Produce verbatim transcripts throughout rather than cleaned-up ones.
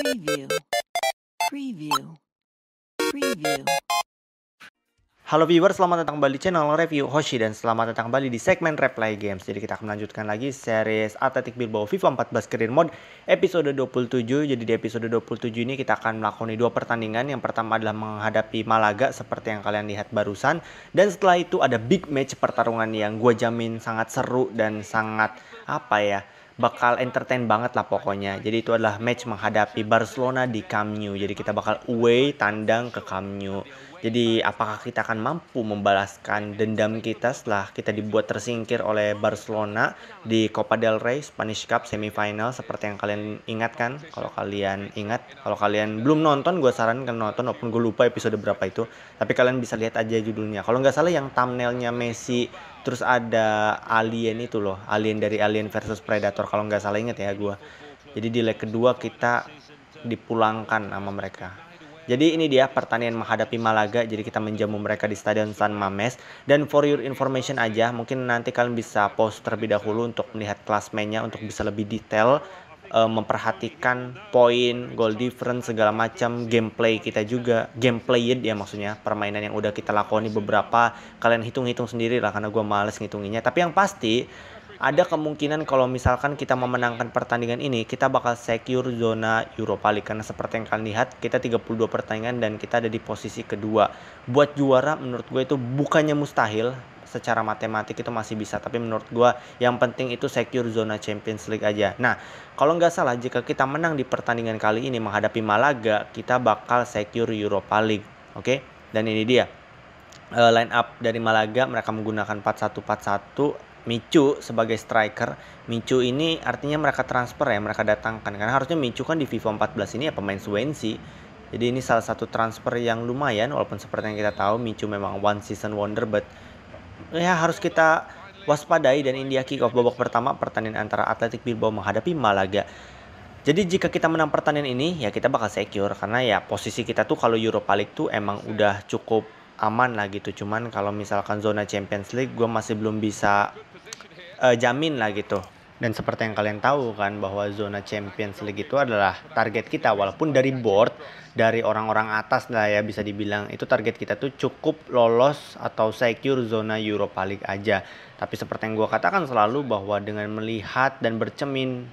Preview. Preview. Preview. Halo viewers, selamat datang kembali di channel Review Hoshi dan selamat datang kembali di segmen Replay Games. Jadi kita akan melanjutkan lagi series Athletic Bilbao FIFA empat belas Career Mode episode dua puluh tujuh. Jadi di episode dua puluh tujuh ini kita akan melakoni dua pertandingan. Yang pertama adalah menghadapi Malaga seperti yang kalian lihat barusan. Dan setelah itu ada big match, pertarungan yang gue jamin sangat seru dan sangat apa ya, bakal entertain banget lah pokoknya. Jadi itu adalah match menghadapi Barcelona di Camp Nou. Jadi kita bakal away tandang ke Camp Nou. Jadi apakah kita akan mampu membalaskan dendam kita setelah kita dibuat tersingkir oleh Barcelona di Copa del Rey Spanish Cup semifinal, seperti yang kalian ingatkan. Kalau kalian ingat, kalau kalian belum nonton, gue sarankan nonton, walaupun gue lupa episode berapa itu, tapi kalian bisa lihat aja judulnya. Kalau nggak salah yang thumbnailnya Messi terus ada alien itu loh, alien dari Alien versus Predator, kalau nggak salah inget ya gue. Jadi di leg kedua kita dipulangkan sama mereka. Jadi ini dia pertandingan menghadapi Malaga. Jadi kita menjamu mereka di Stadion San Mames. Dan for your information aja, mungkin nanti kalian bisa pause terlebih dahulu untuk melihat klasmennya, untuk bisa lebih detail memperhatikan poin, goal difference, segala macam gameplay kita juga, gameplay ya maksudnya, permainan yang udah kita lakoni beberapa, kalian hitung-hitung sendiri lah karena gue males ngitunginnya. Tapi yang pasti ada kemungkinan kalau misalkan kita memenangkan pertandingan ini, kita bakal secure zona Europa League, karena seperti yang kalian lihat kita tiga puluh dua pertandingan dan kita ada di posisi kedua. Buat juara menurut gue itu bukannya mustahil, secara matematik itu masih bisa, tapi menurut gue yang penting itu secure zona Champions League aja. Nah, kalau nggak salah jika kita menang di pertandingan kali ini menghadapi Malaga, kita bakal secure Europa League. Oke, okay? Dan ini dia uh, line up dari Malaga. Mereka menggunakan empat satu empat satu. Michu sebagai striker. Michu ini artinya mereka transfer ya, mereka datangkan, karena harusnya Michu kan di FIFA empat belas ini ya pemain Swansea. Jadi ini salah satu transfer yang lumayan, walaupun seperti yang kita tahu Michu memang one season wonder, but ya harus kita waspadai. Dan India kick off babak pertama pertandingan antara Athletic Bilbao menghadapi Malaga. Jadi jika kita menang pertandingan ini ya kita bakal secure, karena ya posisi kita tuh kalau Europa League tuh emang udah cukup aman lah gitu. Cuman kalau misalkan zona Champions League gue masih belum bisa uh, jamin lah gitu. Dan seperti yang kalian tahu kan bahwa zona Champions League itu adalah target kita, walaupun dari board, dari orang-orang atas lah ya bisa dibilang, itu target kita tuh cukup lolos atau secure zona Europa League aja. Tapi seperti yang gua katakan selalu bahwa dengan melihat dan bercermin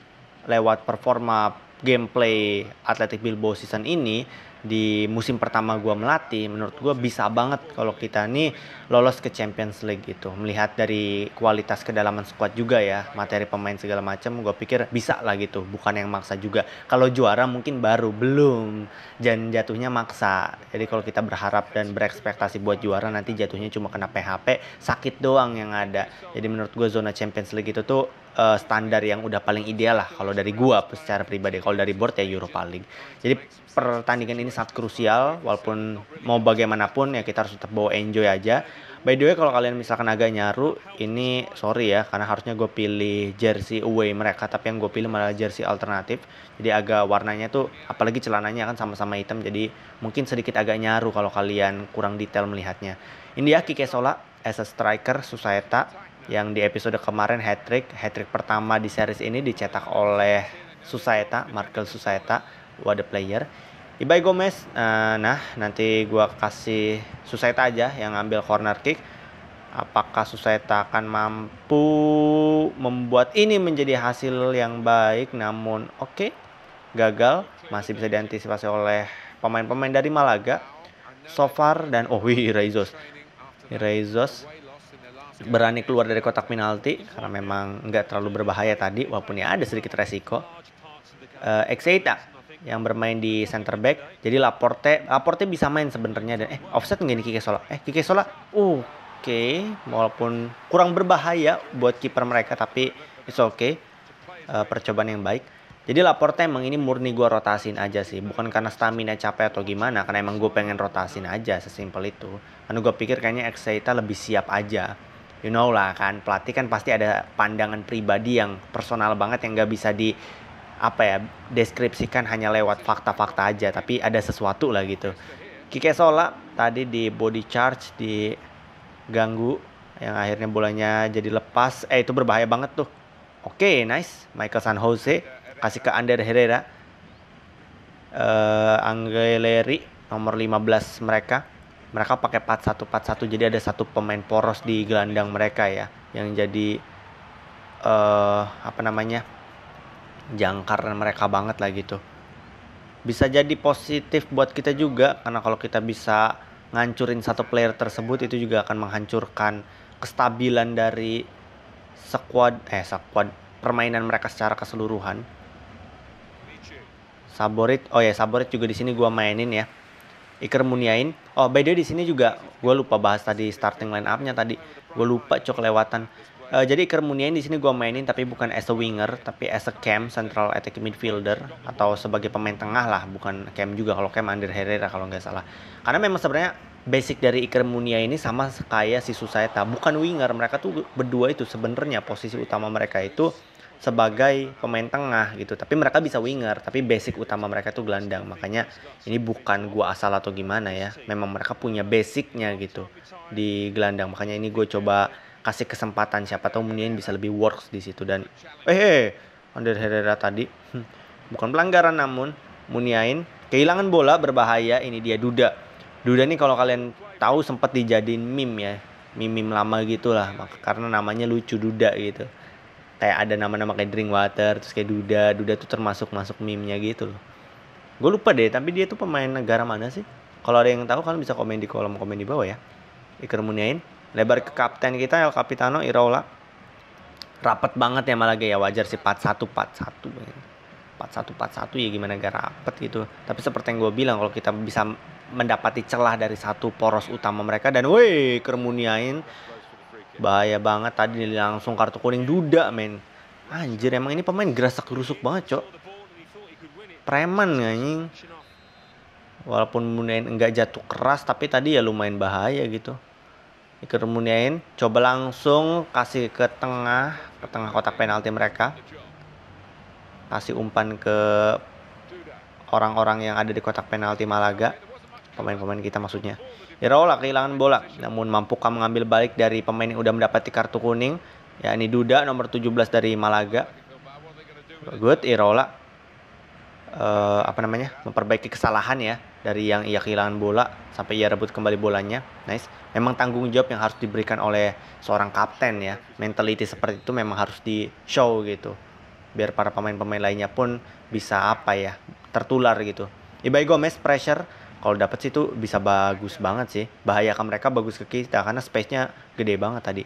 lewat performa gameplay Athletic Bilbao season ini di musim pertama gua melatih, menurut gua bisa banget kalau kita nih lolos ke Champions League gitu. Melihat dari kualitas kedalaman squad juga ya, materi pemain segala macam, gua pikir bisa lah gitu, bukan yang maksa juga. Kalau juara mungkin baru, belum dan jatuhnya maksa. Jadi kalau kita berharap dan berekspektasi buat juara, nanti jatuhnya cuma kena P H P, sakit doang yang ada. Jadi menurut gua zona Champions League itu tuh uh, standar yang udah paling ideal lah kalau dari gua secara pribadi. Kalau dari board ya Europa League. Jadi pertandingan ini sangat krusial, walaupun mau bagaimanapun ya kita harus tetap bawa enjoy aja. By the way, kalau kalian misalkan agak nyaru, ini sorry ya, karena harusnya gue pilih jersey away mereka, tapi yang gue pilih malah jersey alternatif. Jadi agak warnanya tuh, apalagi celananya kan sama-sama hitam, jadi mungkin sedikit agak nyaru kalau kalian kurang detail melihatnya. Ini ya Kike Sola as a striker, Susaeta yang di episode kemarin hat-trick, hat-trick pertama di series ini dicetak oleh Susaeta, Markel Susaeta. What a player. Ibai Gomez, uh, nah nanti gua kasih Susaeta aja yang ngambil corner kick. Apakah Susaeta akan mampu membuat ini menjadi hasil yang baik? Namun oke, okay, gagal, masih bisa diantisipasi oleh pemain-pemain dari Malaga. So far dan oh wih Iraola. Iraola berani keluar dari kotak penalti karena memang nggak terlalu berbahaya tadi, walaupun ya ada sedikit resiko. Uh, Ekiza yang bermain di center back. Jadi Laporte, Laporte bisa main sebenarnya. Dan eh offset nggak nih Kike Sola? Eh Kike Sola. Uh, oke, okay. Walaupun kurang berbahaya buat kiper mereka, tapi it's okay. Uh, percobaan yang baik. Jadi Laporte emang ini murni gue rotasin aja sih, bukan karena stamina capek atau gimana, karena emang gue pengen rotasin aja, sesimpel itu. Karena gue pikir kayaknya Ekiza lebih siap aja. You know lah kan, pelatih kan pasti ada pandangan pribadi yang personal banget yang nggak bisa di apa ya, deskripsikan hanya lewat fakta-fakta aja, tapi ada sesuatu lah gitu. Kike Sola tadi di body charge, di ganggu, yang akhirnya bolanya jadi lepas. Eh itu berbahaya banget tuh. Oke, okay, nice. Mikel San José kasih ke Ander Herrera. uh, Angreleri nomor lima belas mereka. Mereka pakai empat satu empat satu, jadi ada satu pemain poros di gelandang mereka ya, yang jadi uh, apa namanya, jangkar mereka banget lah gitu. Bisa jadi positif buat kita juga, karena kalau kita bisa ngancurin satu player tersebut, itu juga akan menghancurkan kestabilan dari squad eh squad permainan mereka secara keseluruhan. Saborit, oh ya Saborit juga di sini gua mainin ya. Iker Muniain. Oh, by the way di sini juga gue lupa bahas tadi starting line up-nya tadi. Gue lupa cok lewatan. Uh, jadi Iker Muniain di sini gue mainin tapi bukan as a winger, tapi as a cam, central attacking midfielder, atau sebagai pemain tengah lah, bukan cam juga. Kalau cam Ander Herrera kalau nggak salah. Karena memang sebenarnya basic dari Iker Muniain ini sama kayak si Susaeta, bukan winger. Mereka tuh berdua itu sebenarnya posisi utama mereka itu sebagai pemain tengah gitu, tapi mereka bisa winger, tapi basic utama mereka tuh gelandang. Makanya ini bukan gua asal atau gimana ya, memang mereka punya basicnya gitu di gelandang. Makanya ini gue coba kasih kesempatan, siapa tahu Muniain bisa lebih works di situ. Dan eh Ander Herrera tadi bukan pelanggaran, namun Muniain kehilangan bola, berbahaya. Ini dia Duda. Duda nih kalau kalian tahu sempat dijadiin meme ya, meme meme lama gitulah, karena namanya lucu Duda gitu. Kayak ada nama-nama kayak drink water, terus kayak Duda. Duda tuh termasuk masuk meme-nya gitu loh. Gue lupa deh, tapi dia tuh pemain negara mana sih? Kalau ada yang tahu kalian bisa komen di kolom komen di bawah ya. Iker Muniain lebar ke kapten kita El Capitano Iraola. Rapet banget ya Malaga ya, wajar sih empat satu empat satu. empat satu empat satu ya, gimana gak rapet gitu. Tapi seperti yang gue bilang, kalau kita bisa mendapati celah dari satu poros utama mereka, dan woi Iker Muniain bahaya banget tadi, langsung kartu kuning Duda men. Anjir, emang ini pemain gerasak gerusuk banget cok. Preman anjing. Walaupun Muniain enggak jatuh keras, tapi tadi ya lumayan bahaya gitu. Iker Muniain coba langsung kasih ke tengah, ke tengah kotak penalti mereka. Kasih umpan ke orang-orang yang ada di kotak penalti Malaga. Pemain-pemain kita maksudnya. Iraola kehilangan bola, namun mampukah mengambil balik dari pemain yang udah mendapati kartu kuning, ya ini Duda nomor tujuh belas dari Malaga. Good, Iraola uh, apa namanya, memperbaiki kesalahan ya, dari yang ia kehilangan bola sampai ia rebut kembali bolanya. Nice. Memang tanggung jawab yang harus diberikan oleh seorang kapten ya, mentality seperti itu memang harus di show gitu, biar para pemain-pemain lainnya pun bisa apa ya, tertular gitu. Ibai Gomez pressure. Kalau dapat sih itu bisa bagus banget sih. Bahaya ke mereka, bagus ke kita, karena space-nya gede banget tadi.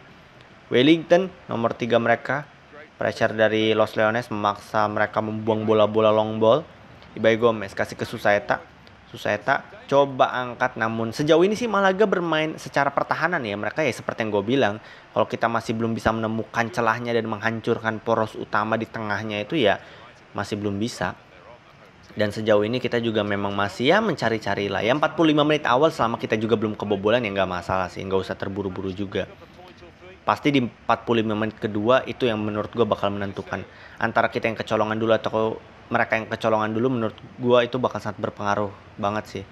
Wellington nomor tiga mereka. Pressure dari Los Leones memaksa mereka membuang bola-bola long ball. Ibai Gomez kasih ke Susaeta. Susaeta coba angkat, namun sejauh ini sih Malaga bermain secara pertahanan ya. Mereka ya seperti yang gue bilang, kalau kita masih belum bisa menemukan celahnya dan menghancurkan poros utama di tengahnya itu ya, masih belum bisa. Dan sejauh ini kita juga memang masih ya mencari-cari lah. Ya empat puluh lima menit awal, selama kita juga belum kebobolan ya nggak masalah sih. Nggak usah terburu-buru juga. Pasti di empat puluh lima menit kedua itu yang menurut gue bakal menentukan. Antara kita yang kecolongan dulu atau mereka yang kecolongan dulu, menurut gue itu bakal sangat berpengaruh banget sih.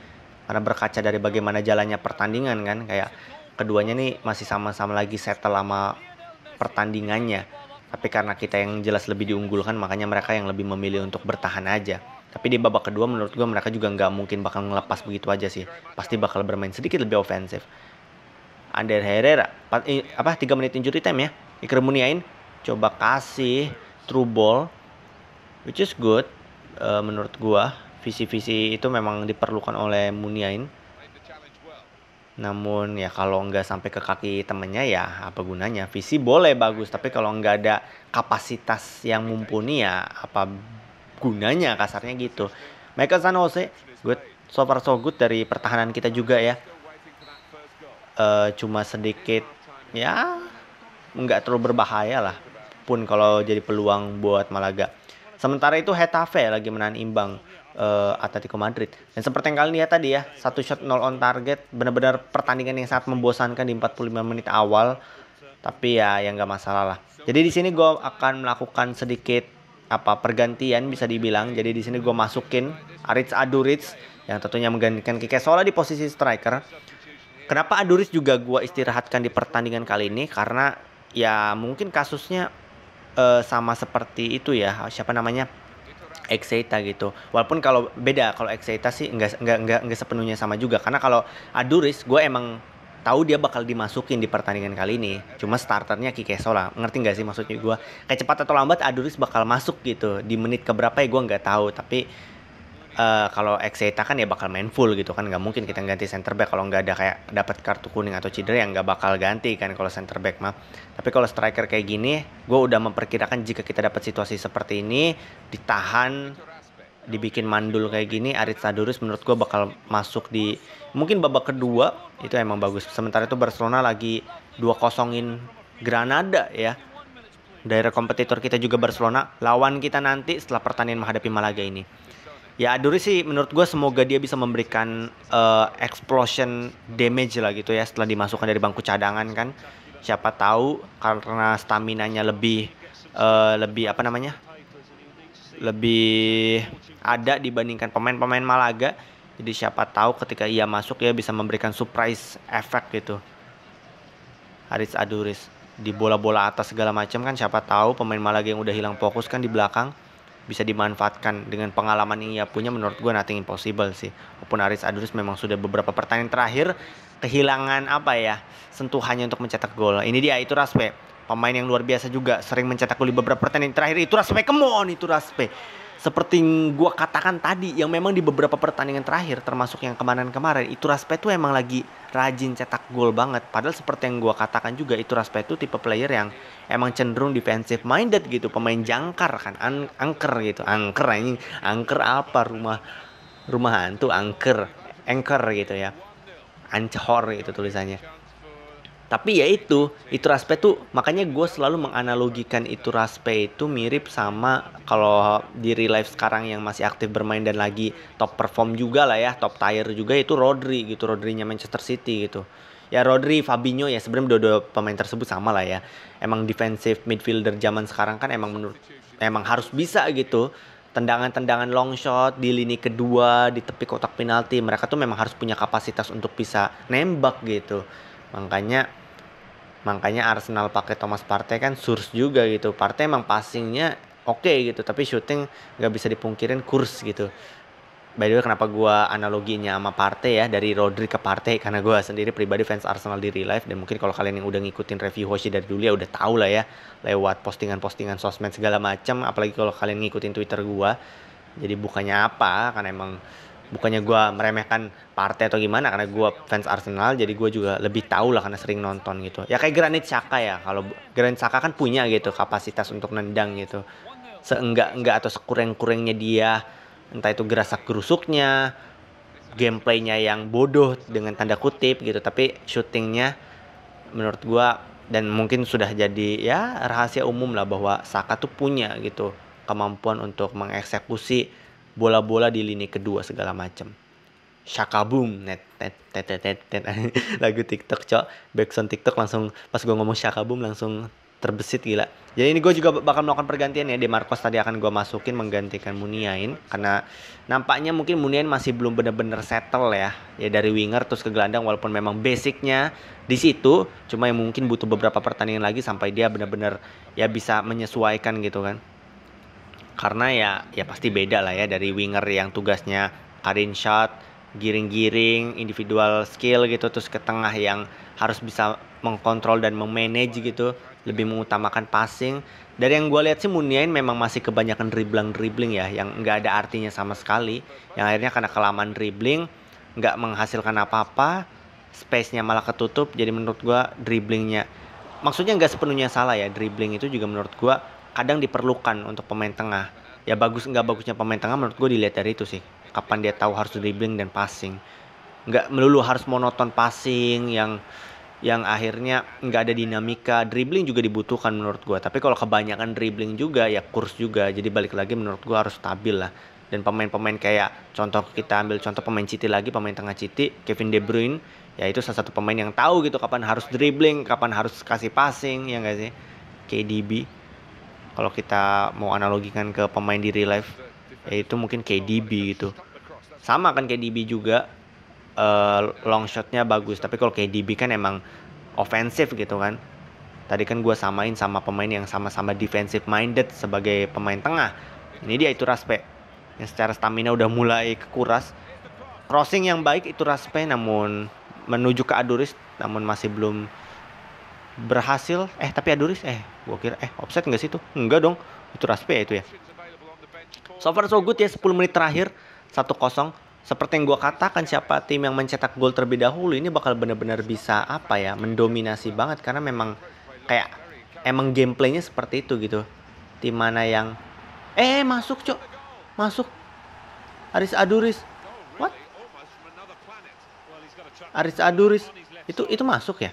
Karena berkaca dari bagaimana jalannya pertandingan kan. Kayak keduanya nih masih sama-sama lagi settle sama pertandingannya. Tapi karena kita yang jelas lebih diunggulkan, makanya mereka yang lebih memilih untuk bertahan aja. Tapi di babak kedua menurut gue mereka juga nggak mungkin bakal ngelepas begitu aja sih. Pasti bakal bermain sedikit lebih ofensif. Ander Herrera, apa tiga menit injury time ya. Iker Muniain coba kasih through ball, which is good uh, menurut gue. Visi-visi itu memang diperlukan oleh Muniain. Namun ya kalau nggak sampai ke kaki temennya ya apa gunanya. Visi boleh bagus, tapi kalau nggak ada kapasitas yang mumpuni ya apa gunanya, kasarnya gitu. Mikel San José, good, so far so good dari pertahanan kita juga ya. Uh, cuma sedikit ya nggak terlalu berbahaya lah pun kalau jadi peluang buat Malaga. Sementara itu Hetafe lagi menahan imbang uh, Atletico Madrid. Dan seperti yang kalian lihat tadi ya, satu shot nol on target, benar-benar pertandingan yang sangat membosankan di empat puluh lima menit awal. Tapi ya yang nggak masalah lah. Jadi di sini gue akan melakukan sedikit apa pergantian bisa dibilang. Jadi di sini gue masukin Aritz Aduriz yang tentunya menggantikan Kike Sola di posisi striker. Kenapa Aduriz juga gue istirahatkan di pertandingan kali ini? Karena ya mungkin kasusnya uh, sama seperti itu ya, siapa namanya, Ekseita gitu. Walaupun kalau beda, kalau Ekseita sih nggak nggak nggak nggak sepenuhnya sama juga, karena kalau Aduriz gue emang tahu dia bakal dimasukin di pertandingan kali ini. Cuma starternya Kike Sola. Ngerti nggak sih maksudnya gue? Kayak cepat atau lambat Aduriz bakal masuk gitu. Di menit keberapa ya gue nggak tahu. Tapi uh, kalau Ekseita kan ya bakal main full gitu kan. Nggak mungkin kita ganti center back kalau nggak ada kayak dapat kartu kuning atau cedera, yang nggak bakal ganti kan kalau center back mah. Tapi kalau striker kayak gini, gue udah memperkirakan jika kita dapat situasi seperti ini, ditahan, dibikin mandul kayak gini, Aritz Aduriz menurut gue bakal masuk di mungkin babak kedua. Itu emang bagus. Sementara itu Barcelona lagi dua kosongin Granada ya, daerah kompetitor kita juga Barcelona. Lawan kita nanti setelah pertandingan menghadapi Malaga ini. Ya Aduriz sih menurut gue semoga dia bisa memberikan uh, explosion damage lah gitu ya, setelah dimasukkan dari bangku cadangan kan. Siapa tahu karena staminanya lebih uh, lebih apa namanya, lebih ada dibandingkan pemain-pemain Malaga. Jadi siapa tahu ketika ia masuk ya bisa memberikan surprise effect gitu. Aritz Aduriz di bola-bola atas segala macam kan, siapa tahu pemain Malaga yang udah hilang fokus kan di belakang bisa dimanfaatkan dengan pengalaman yang ia punya. Menurut gue nothing impossible sih. Walaupun Aritz Aduriz memang sudah beberapa pertandingan terakhir kehilangan apa ya, sentuhannya untuk mencetak gol. Ini dia Iturraspe, pemain yang luar biasa juga, sering mencetak gol di beberapa pertandingan terakhir. Iturraspe, come on Iturraspe. Seperti gue katakan tadi, yang memang di beberapa pertandingan terakhir, termasuk yang kemarin-kemarin, Iturraspe tuh emang lagi rajin cetak gol banget. Padahal seperti yang gue katakan juga, Iturraspe tuh tipe player yang emang cenderung defensive minded gitu. Pemain jangkar kan, An angker gitu. Angker ini, angker apa, rumah rumah hantu, angker. Angker gitu ya. Ancehor gitu tulisannya. Tapi ya itu, Iturraspe tuh makanya gue selalu menganalogikan Iturraspe itu mirip sama kalau di real life sekarang yang masih aktif bermain dan lagi top perform juga lah ya, top tier juga, itu Rodri gitu, Rodrinya Manchester City gitu. Ya Rodri, Fabinho ya sebenarnya dua-dua pemain tersebut sama lah ya. Emang defensive midfielder zaman sekarang kan emang menurut emang harus bisa gitu. Tendangan-tendangan long shot di lini kedua, di tepi kotak penalti, mereka tuh memang harus punya kapasitas untuk bisa nembak gitu. Makanya Makanya Arsenal pakai Thomas Partey kan source juga gitu. Partey emang passingnya oke okay gitu, tapi shooting nggak bisa dipungkirin kurs gitu. By the way, kenapa gue analoginya sama Partey ya, dari Rodri ke Partey, karena gue sendiri pribadi fans Arsenal di real life. Dan mungkin kalau kalian yang udah ngikutin review Hoshi dari dulu ya udah tau lah ya, lewat postingan-postingan sosmed segala macam. Apalagi kalau kalian ngikutin Twitter gue. Jadi bukannya apa, karena emang bukannya gue meremehkan Partey atau gimana, karena gue fans Arsenal jadi gue juga lebih tahu lah karena sering nonton gitu. Ya kayak Granit Xhaka ya, kalau Granit Xhaka kan punya gitu kapasitas untuk nendang gitu. Seenggak-enggak atau sekurang-kurangnya dia, entah itu gerasak gerusuknya, gameplaynya yang bodoh dengan tanda kutip gitu. Tapi shootingnya menurut gue, dan mungkin sudah jadi ya rahasia umum lah bahwa Xhaka tuh punya gitu kemampuan untuk mengeksekusi bola-bola di lini kedua segala macam. Shakaboom net net net net net. Lagu TikTok, cok. Backsound TikTok langsung pas gue ngomong Shakaboom langsung terbesit gila. Jadi ini gue juga bakal melakukan pergantian ya. De Marcos tadi akan gue masukin menggantikan Muniain, karena nampaknya mungkin Muniain masih belum bener-bener settle ya. Ya dari winger terus ke gelandang, walaupun memang basicnya di situ, cuma yang mungkin butuh beberapa pertandingan lagi sampai dia bener-bener ya bisa menyesuaikan gitu kan. Karena ya ya pasti beda lah ya dari winger yang tugasnya cutting shot, giring-giring, individual skill gitu, terus ke tengah yang harus bisa mengkontrol dan memanage gitu, lebih mengutamakan passing. Dari yang gue lihat sih Muniain memang masih kebanyakan dribbling-dribbling ya, yang nggak ada artinya sama sekali, yang akhirnya karena kelamaan dribbling nggak menghasilkan apa-apa, space-nya malah ketutup. Jadi menurut gue dribblingnya, maksudnya nggak sepenuhnya salah ya, dribbling itu juga menurut gue kadang diperlukan untuk pemain tengah. Ya bagus nggak bagusnya pemain tengah menurut gue dilihat dari itu sih, kapan dia tahu harus dribbling dan passing. Nggak melulu harus monoton passing yang yang akhirnya nggak ada dinamika. Dribbling juga dibutuhkan menurut gue, tapi kalau kebanyakan dribbling juga ya kurs juga. Jadi balik lagi menurut gue harus stabil lah. Dan pemain-pemain kayak contoh, kita ambil contoh pemain City lagi, pemain tengah City Kevin De Bruyne, ya itu salah satu pemain yang tahu gitu kapan harus dribbling, kapan harus kasih passing, ya nggak sih? K D B kalau kita mau analogikan ke pemain di real life, yaitu mungkin K D B gitu. Sama kan K D B juga, uh, long shotnya bagus. Tapi kalau K D B kan emang offensive gitu kan. Tadi kan gue samain sama pemain yang sama-sama defensive minded sebagai pemain tengah. Ini dia Iturraspe yang secara stamina udah mulai kekuras. Crossing yang baik Iturraspe namun menuju ke Aduriz, namun masih belum berhasil. Eh tapi Aduriz, eh gua kira eh offside enggak sih itu? Enggak dong, Iturraspe ya itu ya. So far so good ya, sepuluh menit terakhir satu kosong. Seperti yang gue katakan, siapa tim yang mencetak gol terlebih dahulu ini bakal benar-benar bisa apa ya, mendominasi banget, karena memang kayak emang gameplaynya seperti itu gitu. Tim mana yang eh masuk cok, masuk Aritz Aduriz, what? Aritz Aduriz itu itu masuk ya?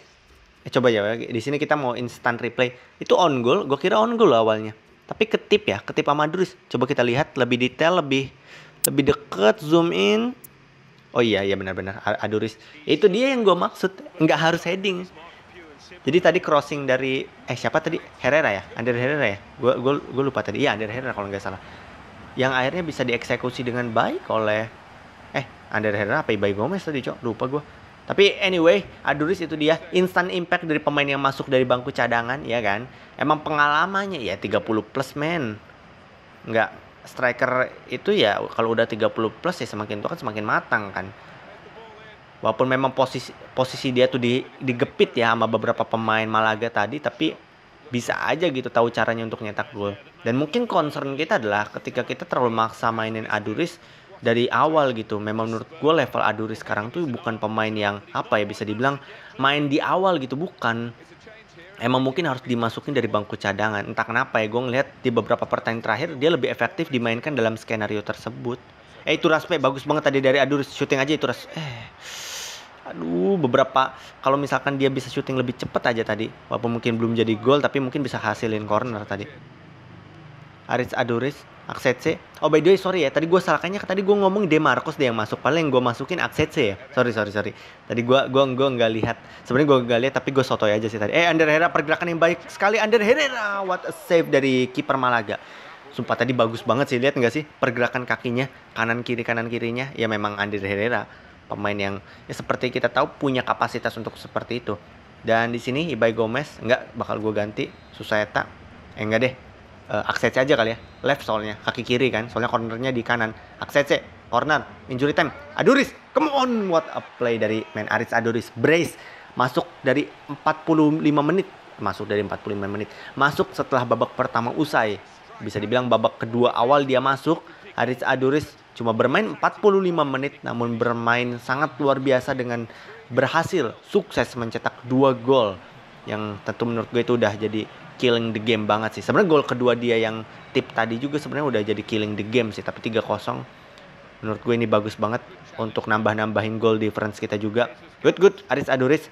Eh coba ya, di sini kita mau instant replay. Itu on goal, gue kira on goal awalnya, tapi ketip ya, ketip sama Aduriz. Coba kita lihat lebih detail, lebih lebih deket, zoom in. Oh iya, iya benar-benar Aduriz. Itu dia yang gue maksud, nggak harus heading. Jadi tadi crossing dari eh siapa tadi? Herrera ya? Ander Herrera ya? Gue gue gue lupa tadi. Iya Ander Herrera kalau nggak salah. Yang akhirnya bisa dieksekusi dengan baik oleh eh Ander Herrera apa Ibai Gomez tadi cok? Lupa gue. Tapi anyway, Aduriz itu dia instant impact dari pemain yang masuk dari bangku cadangan, ya kan? Emang pengalamannya ya tiga puluh plus men. Nggak, striker itu ya kalau udah tiga puluh plus ya semakin tua kan semakin matang kan. Walaupun memang posisi posisi dia tuh di, digepit ya sama beberapa pemain Malaga tadi, tapi bisa aja gitu tahu caranya untuk nyetak gol. Dan mungkin concern kita adalah ketika kita terlalu maksa mainin Aduriz dari awal gitu. Memang menurut gue level Aduriz sekarang tuh bukan pemain yang apa ya bisa dibilang main di awal gitu, bukan. Emang mungkin harus dimasukin dari bangku cadangan. Entah kenapa ya, gue ngeliat di beberapa pertandingan terakhir dia lebih efektif dimainkan dalam skenario tersebut. Eh Iturraspe bagus banget tadi dari Aduriz, shooting aja Iturraspe. Eh, aduh beberapa, kalau misalkan dia bisa shooting lebih cepat aja tadi, walaupun mungkin belum jadi gol tapi mungkin bisa hasilin corner tadi. Aritz Aduriz, Aketxe. Oh by the way sorry ya, tadi gue salahkannya tadi gue ngomong De Marcos deh yang masuk, paling gue masukin Aketxe ya. Sorry sorry sorry. Tadi gue gue gue nggak lihat. Sebenarnya gue nggak lihat tapi gue sotoy aja sih tadi. Eh Ander Herrera, pergerakan yang baik sekali Ander Herrera. What a save dari kiper Malaga. Sumpah tadi bagus banget sih, lihat nggak sih pergerakan kakinya kanan kiri kanan kirinya. Ya memang Ander Herrera pemain yang ya, seperti kita tahu punya kapasitas untuk seperti itu. Dan di sini Ibai Gomez nggak bakal gue ganti Susaeta. Eh enggak deh. Uh, Aketxe aja kali ya, left soalnya, kaki kiri kan, soalnya cornernya di kanan. Aketxe, corner, injury time, Aduriz, come on, what a play dari man Aritz Aduriz, brace, masuk dari empat puluh lima menit, masuk dari empat puluh lima menit, masuk setelah babak pertama usai, bisa dibilang babak kedua awal dia masuk. Aritz Aduriz cuma bermain empat puluh lima menit, namun bermain sangat luar biasa dengan berhasil, sukses mencetak dua gol, yang tentu menurut gue itu udah jadi killing the game banget sih. Sebenarnya gol kedua dia yang tip tadi juga sebenarnya udah jadi killing the game sih. Tapi tiga kosong menurut gue ini bagus banget untuk nambah-nambahin goal difference kita juga. Good good Aritz Aduriz.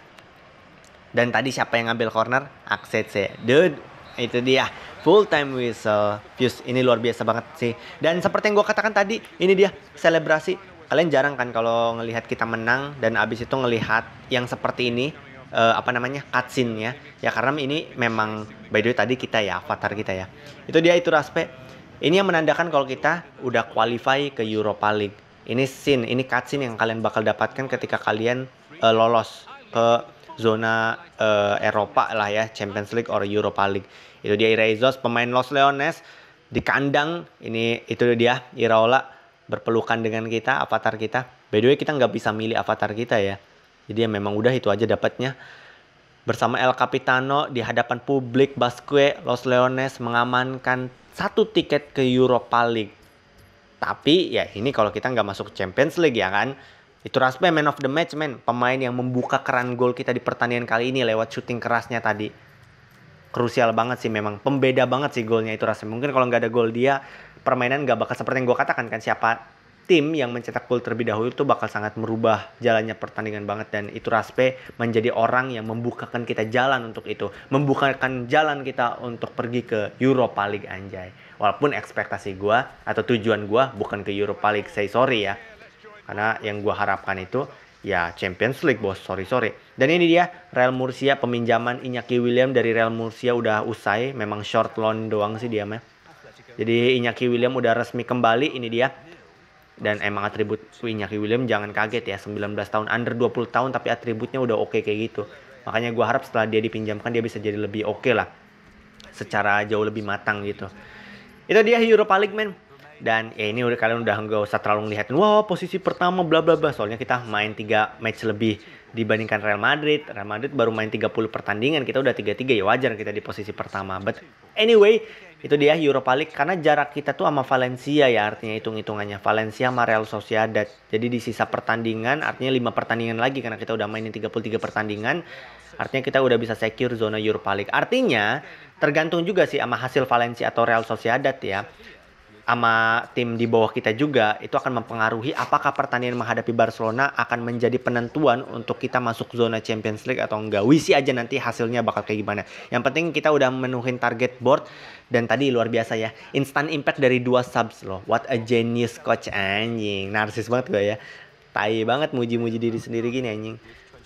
Dan tadi siapa yang ngambil corner? Aketxe. Dude, itu dia full time whistle. Fuse ini luar biasa banget sih. Dan seperti yang gue katakan tadi, ini dia selebrasi. Kalian jarang kan kalau ngelihat kita menang dan abis itu ngelihat yang seperti ini. Uh, apa namanya cutscene-nya ya, karena ini memang by the way tadi kita ya avatar kita ya itu dia Iturraspe. Ini yang menandakan kalau kita udah qualify ke Europa League. Ini scene, ini cutscene yang kalian bakal dapatkan ketika kalian uh, lolos ke zona uh, Eropa lah ya, Champions League or Europa League. Itu dia Iraizoz, pemain Los Leones di kandang ini. Itu dia Iraola berpelukan dengan kita, avatar kita. By the way kita nggak bisa milih avatar kita ya. Jadi ya memang udah itu aja dapatnya. Bersama El Capitano di hadapan publik Basque, Los Leones mengamankan satu tiket ke Europa League. Tapi ya ini kalau kita nggak masuk Champions League ya kan. Iturraspe man of the match man. Pemain yang membuka keran gol kita di pertandingan kali ini lewat shooting kerasnya tadi. Krusial banget sih memang. Pembeda banget sih golnya Iturraspe. Mungkin kalau nggak ada gol dia permainan nggak bakal seperti yang gue katakan kan, siapa tim yang mencetak gol terlebih dahulu itu bakal sangat merubah jalannya pertandingan banget. Dan Iturraspe menjadi orang yang membukakan kita jalan untuk itu, membukakan jalan kita untuk pergi ke Europa League anjay. Walaupun ekspektasi gue atau tujuan gue bukan ke Europa League, say sorry ya, karena yang gue harapkan itu ya Champions League bos, sorry sorry. Dan ini dia Real Murcia, peminjaman Iñaki William dari Real Murcia udah usai. Memang short loan doang sih dia mah. Jadi Iñaki William udah resmi kembali, ini dia. Dan emang atribut Iñaki William jangan kaget ya, sembilan belas tahun, under dua puluh tahun tapi atributnya udah oke kayak gitu. Makanya gue harap setelah dia dipinjamkan dia bisa jadi lebih oke lah, secara jauh lebih matang gitu. Itu dia Europa League men. Dan ya ini udah, kalian udah nggak usah terlalu ngelihatin wow posisi pertama bla bla bla, soalnya kita main tiga match lebih dibandingkan Real Madrid. Real Madrid baru main tiga puluh pertandingan, kita udah tiga tiga, ya wajar kita di posisi pertama. But anyway, itu dia Europa League, karena jarak kita tuh sama Valencia ya, artinya hitung-hitungannya Valencia sama Real Sociedad. Jadi di sisa pertandingan artinya lima pertandingan lagi, karena kita udah mainin tiga puluh tiga pertandingan. Artinya kita udah bisa secure zona Europa League. Artinya tergantung juga sih sama hasil Valencia atau Real Sociedad ya. Sama tim di bawah kita juga, itu akan mempengaruhi apakah pertandingan menghadapi Barcelona akan menjadi penentuan untuk kita masuk zona Champions League atau enggak. Wisi aja nanti hasilnya bakal kayak gimana. Yang penting kita udah memenuhi target board. Dan tadi luar biasa ya, instant impact dari dua subs loh. What a genius coach, anjing. Narsis banget gue ya. Tai banget muji-muji diri sendiri gini anjing.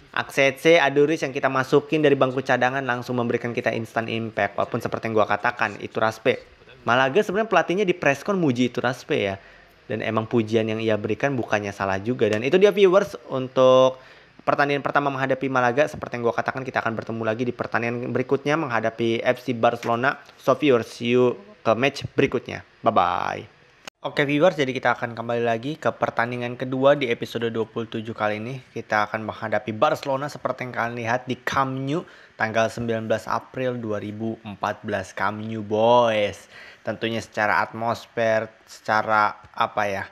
Aketxe, Aduriz yang kita masukin dari bangku cadangan langsung memberikan kita instant impact. Walaupun seperti yang gue katakan, Iturraspe. Malaga sebenarnya pelatihnya di preskon muji Iturraspe ya. Dan emang pujian yang ia berikan bukannya salah juga. Dan itu dia viewers untuk pertandingan pertama menghadapi Malaga. Seperti yang gue katakan, kita akan bertemu lagi di pertandingan berikutnya menghadapi F C Barcelona. So viewers, see you ke match berikutnya. Bye-bye. Oke viewers, jadi kita akan kembali lagi ke pertandingan kedua di episode dua puluh tujuh kali ini. Kita akan menghadapi Barcelona seperti yang kalian lihat di Camp Nou tanggal sembilan belas April dua ribu empat belas. Camp Nou boys. Tentunya secara atmosfer, secara apa ya,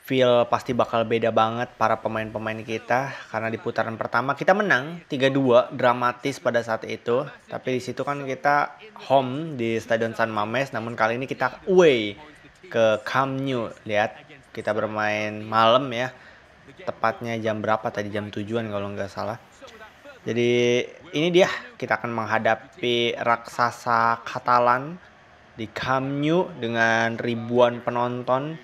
feel pasti bakal beda banget para pemain-pemain kita. Karena di putaran pertama kita menang tiga dua, dramatis pada saat itu. Tapi di situ kan kita home di Stadion San Mames, namun kali ini kita away ke Camp Nou. Lihat kita bermain malam ya, tepatnya jam berapa tadi, jam tujuan kalau nggak salah. Jadi ini dia, kita akan menghadapi raksasa Katalan di Camp Nou dengan ribuan penonton,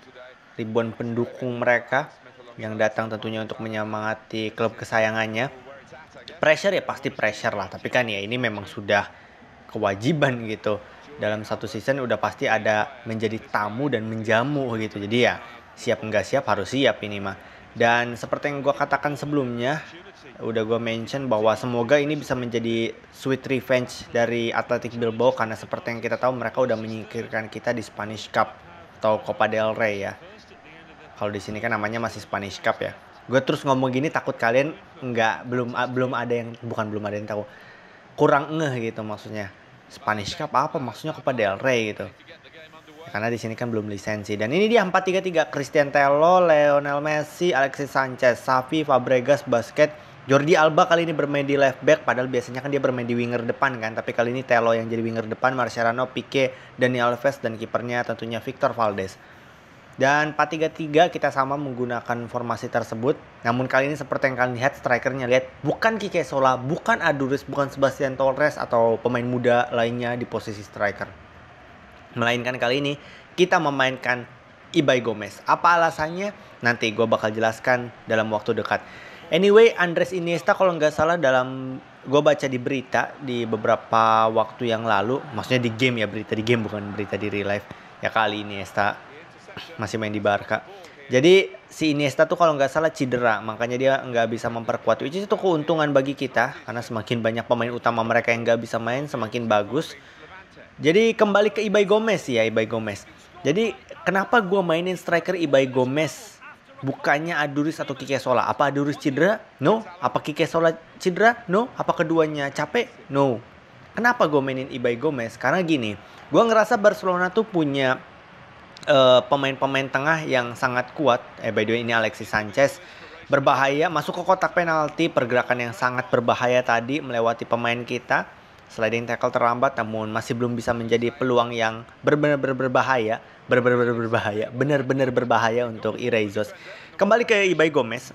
ribuan pendukung mereka yang datang tentunya untuk menyemangati klub kesayangannya. Pressure ya pasti pressure lah, tapi kan ya ini memang sudah kewajiban gitu. Dalam satu season udah pasti ada menjadi tamu dan menjamu gitu. Jadi ya siap nggak siap harus siap ini mah. Dan seperti yang gue katakan sebelumnya, udah gue mention bahwa semoga ini bisa menjadi sweet revenge dari Athletic Bilbao. Karena seperti yang kita tahu mereka udah menyingkirkan kita di Spanish Cup atau Copa del Rey ya. Kalau di sini kan namanya masih Spanish Cup ya. Gue terus ngomong gini takut kalian nggak, belum belum ada yang, bukan belum ada yang tahu, kurang ngeh gitu maksudnya. Spanish Cup apa maksudnya Copa del Rey gitu. Ya, karena di sini kan belum lisensi. Dan ini dia empat tiga tiga, Cristiano Tello, Lionel Messi, Alexis Sanchez, Xavi, Fabregas, Busquets, Jordi Alba kali ini bermain di left back, padahal biasanya kan dia bermain di winger depan kan, tapi kali ini Tello yang jadi winger depan, Marcherano, Pique, Dani Alves, dan kipernya tentunya Victor Valdes. Dan empat tiga tiga kita sama menggunakan formasi tersebut. Namun kali ini seperti yang kalian lihat, strikernya lihat bukan Kike Sola, bukan Aduriz, bukan Sebastian Torres atau pemain muda lainnya di posisi striker. Melainkan kali ini kita memainkan Ibai Gomez. Apa alasannya? Nanti gue bakal jelaskan dalam waktu dekat. Anyway, Andres Iniesta kalau nggak salah dalam, gue baca di berita di beberapa waktu yang lalu, maksudnya di game ya, berita di game bukan berita di real life. Ya kali Iniesta masih main di Barca. Jadi si Iniesta tuh kalau nggak salah cedera, makanya dia nggak bisa memperkuat. Which is itu keuntungan bagi kita, karena semakin banyak pemain utama mereka yang nggak bisa main, semakin bagus. Jadi kembali ke Ibai Gomez ya, Ibai Gomez. Jadi kenapa gue mainin striker Ibai Gomez, bukannya Aduriz atau Kike Sola? Apa Aduriz cedera? No. Apa Kike Sola cedera? No. Apa keduanya capek? No. Kenapa gue mainin Ibai Gomez? Karena gini, gue ngerasa Barcelona tuh punya pemain-pemain uh, tengah yang sangat kuat. Eh by the way, ini Alexis Sanchez berbahaya, masuk ke kotak penalti, pergerakan yang sangat berbahaya tadi melewati pemain kita. Sliding tackle terlambat, namun masih belum bisa menjadi peluang yang benar-benar berbahaya, benar-benar berbahaya, benar-benar berbahaya untuk Iraizoz. Kembali ke Ibai Gomez.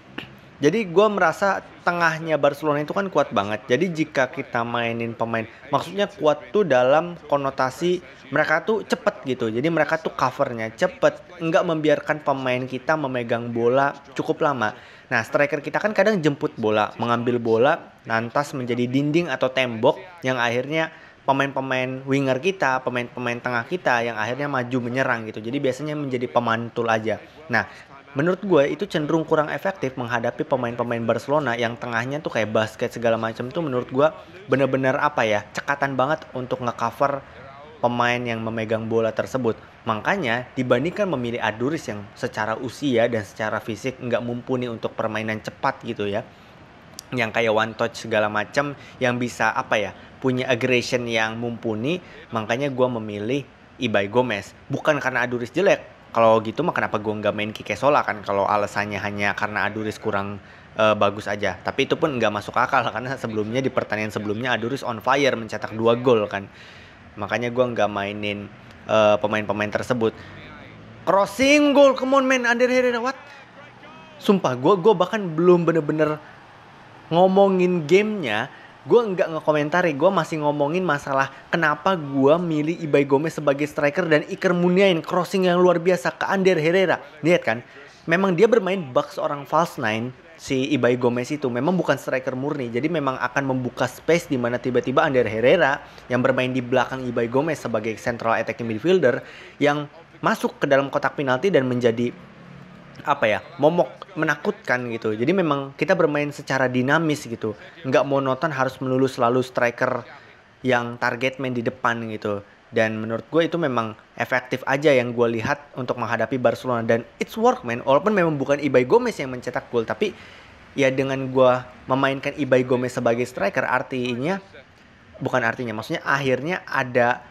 Jadi gue merasa tengahnya Barcelona itu kan kuat banget. Jadi jika kita mainin pemain, maksudnya kuat tuh dalam konotasi mereka tuh cepet gitu. Jadi mereka tuh covernya cepet, nggak membiarkan pemain kita memegang bola cukup lama. Nah striker kita kan kadang jemput bola, mengambil bola, lantas menjadi dinding atau tembok yang akhirnya pemain-pemain winger kita, pemain-pemain tengah kita yang akhirnya maju menyerang gitu. Jadi biasanya menjadi pemantul aja. Nah, menurut gue itu cenderung kurang efektif menghadapi pemain-pemain Barcelona yang tengahnya tuh kayak basket segala macam tuh. Menurut gue bener-bener apa ya, cekatan banget untuk ngecover pemain yang memegang bola tersebut. Makanya dibandingkan memilih Aduriz yang secara usia dan secara fisik nggak mumpuni untuk permainan cepat gitu ya, yang kayak one touch segala macam, yang bisa apa ya, punya aggression yang mumpuni, makanya gue memilih Ibai Gomez. Bukan karena Aduriz jelek. Kalau gitu mah kenapa gue nggak main Kike Sola kan, kalau alasannya hanya karena Aduriz kurang uh, bagus aja. Tapi itu pun nggak masuk akal karena sebelumnya, di pertandingan sebelumnya Aduriz on fire mencetak dua gol kan. Makanya gue nggak mainin pemain-pemain uh, tersebut. Crossing goal, come on man, Ander Herrera, what? Sumpah gue gue bahkan belum bener-bener ngomongin gamenya, gue nggak ngekomentari, gue masih ngomongin masalah kenapa gue milih Ibai Gomez sebagai striker dan Iker Muniain crossing yang luar biasa ke Ander Herrera. Lihat kan, memang dia bermain bak seorang false nine, si Ibai Gomez itu memang bukan striker murni, jadi memang akan membuka space di mana tiba-tiba Ander Herrera yang bermain di belakang Ibai Gomez sebagai central attacking midfielder yang masuk ke dalam kotak penalti dan menjadi apa ya, momok menakutkan gitu. Jadi memang kita bermain secara dinamis gitu, nggak monoton harus melulu selalu striker yang target main di depan gitu. Dan menurut gue itu memang efektif aja yang gue lihat untuk menghadapi Barcelona, dan it's work man. Walaupun memang bukan Ibai Gomez yang mencetak gol, tapi ya dengan gue memainkan Ibai Gomez sebagai striker, artinya bukan artinya maksudnya akhirnya ada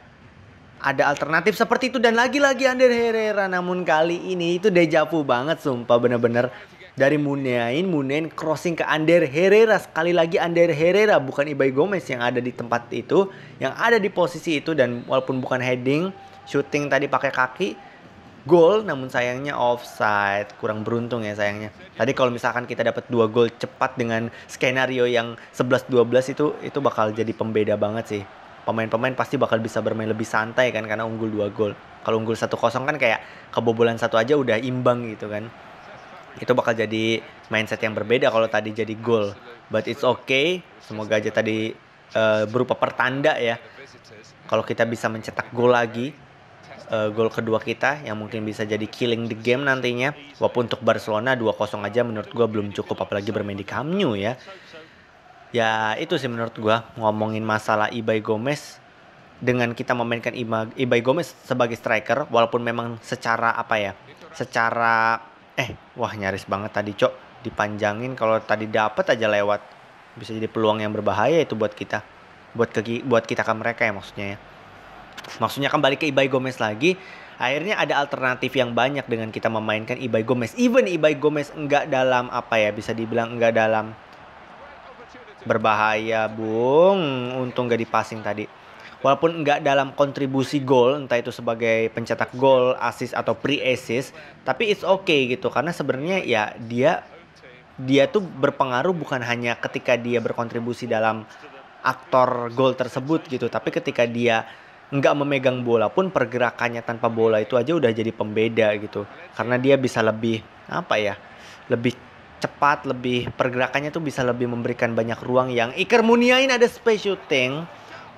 Ada alternatif seperti itu. Dan lagi-lagi Ander Herrera, namun kali ini itu deja vu banget sumpah, bener-bener dari Muniain, Muniain crossing ke Ander Herrera. Sekali lagi Ander Herrera, bukan Ibai Gomez yang ada di tempat itu, yang ada di posisi itu. Dan walaupun bukan heading, shooting tadi pakai kaki, gol, namun sayangnya offside. Kurang beruntung ya sayangnya. Tadi kalau misalkan kita dapat dua gol cepat dengan skenario yang sebelas dua belas itu, itu bakal jadi pembeda banget sih. Pemain-pemain pasti bakal bisa bermain lebih santai kan, karena unggul dua gol. Kalau unggul satu kosong kan kayak kebobolan satu aja udah imbang gitu kan. Itu bakal jadi mindset yang berbeda kalau tadi jadi gol. But it's okay. Semoga aja tadi uh, berupa pertanda ya, kalau kita bisa mencetak gol lagi, uh, gol kedua kita yang mungkin bisa jadi killing the game nantinya. Walaupun untuk Barcelona dua kosong aja menurut gue belum cukup, apalagi bermain di Camp Nou ya. Ya itu sih menurut gue ngomongin masalah Ibai Gomez. Dengan kita memainkan Ibai Gomez sebagai striker, walaupun memang secara apa ya, secara eh wah nyaris banget tadi cok, dipanjangin. Kalau tadi dapat aja lewat, bisa jadi peluang yang berbahaya itu buat kita, buat ke buat kita ke mereka ya maksudnya ya. Maksudnya kembali ke Ibai Gomez lagi. Akhirnya ada alternatif yang banyak dengan kita memainkan Ibai Gomez. Even Ibai Gomez enggak dalam apa ya, bisa dibilang enggak dalam berbahaya bung, untung gak dipasing tadi. Walaupun nggak dalam kontribusi gol, entah itu sebagai pencetak gol, assist atau pre-assist, tapi it's okay gitu, karena sebenarnya ya dia dia tuh berpengaruh bukan hanya ketika dia berkontribusi dalam aktor gol tersebut gitu, tapi ketika dia nggak memegang bola pun pergerakannya tanpa bola itu aja udah jadi pembeda gitu, karena dia bisa lebih apa ya, lebih cepat, lebih pergerakannya tuh bisa lebih memberikan banyak ruang. Yang Iker Muniain ada space shooting.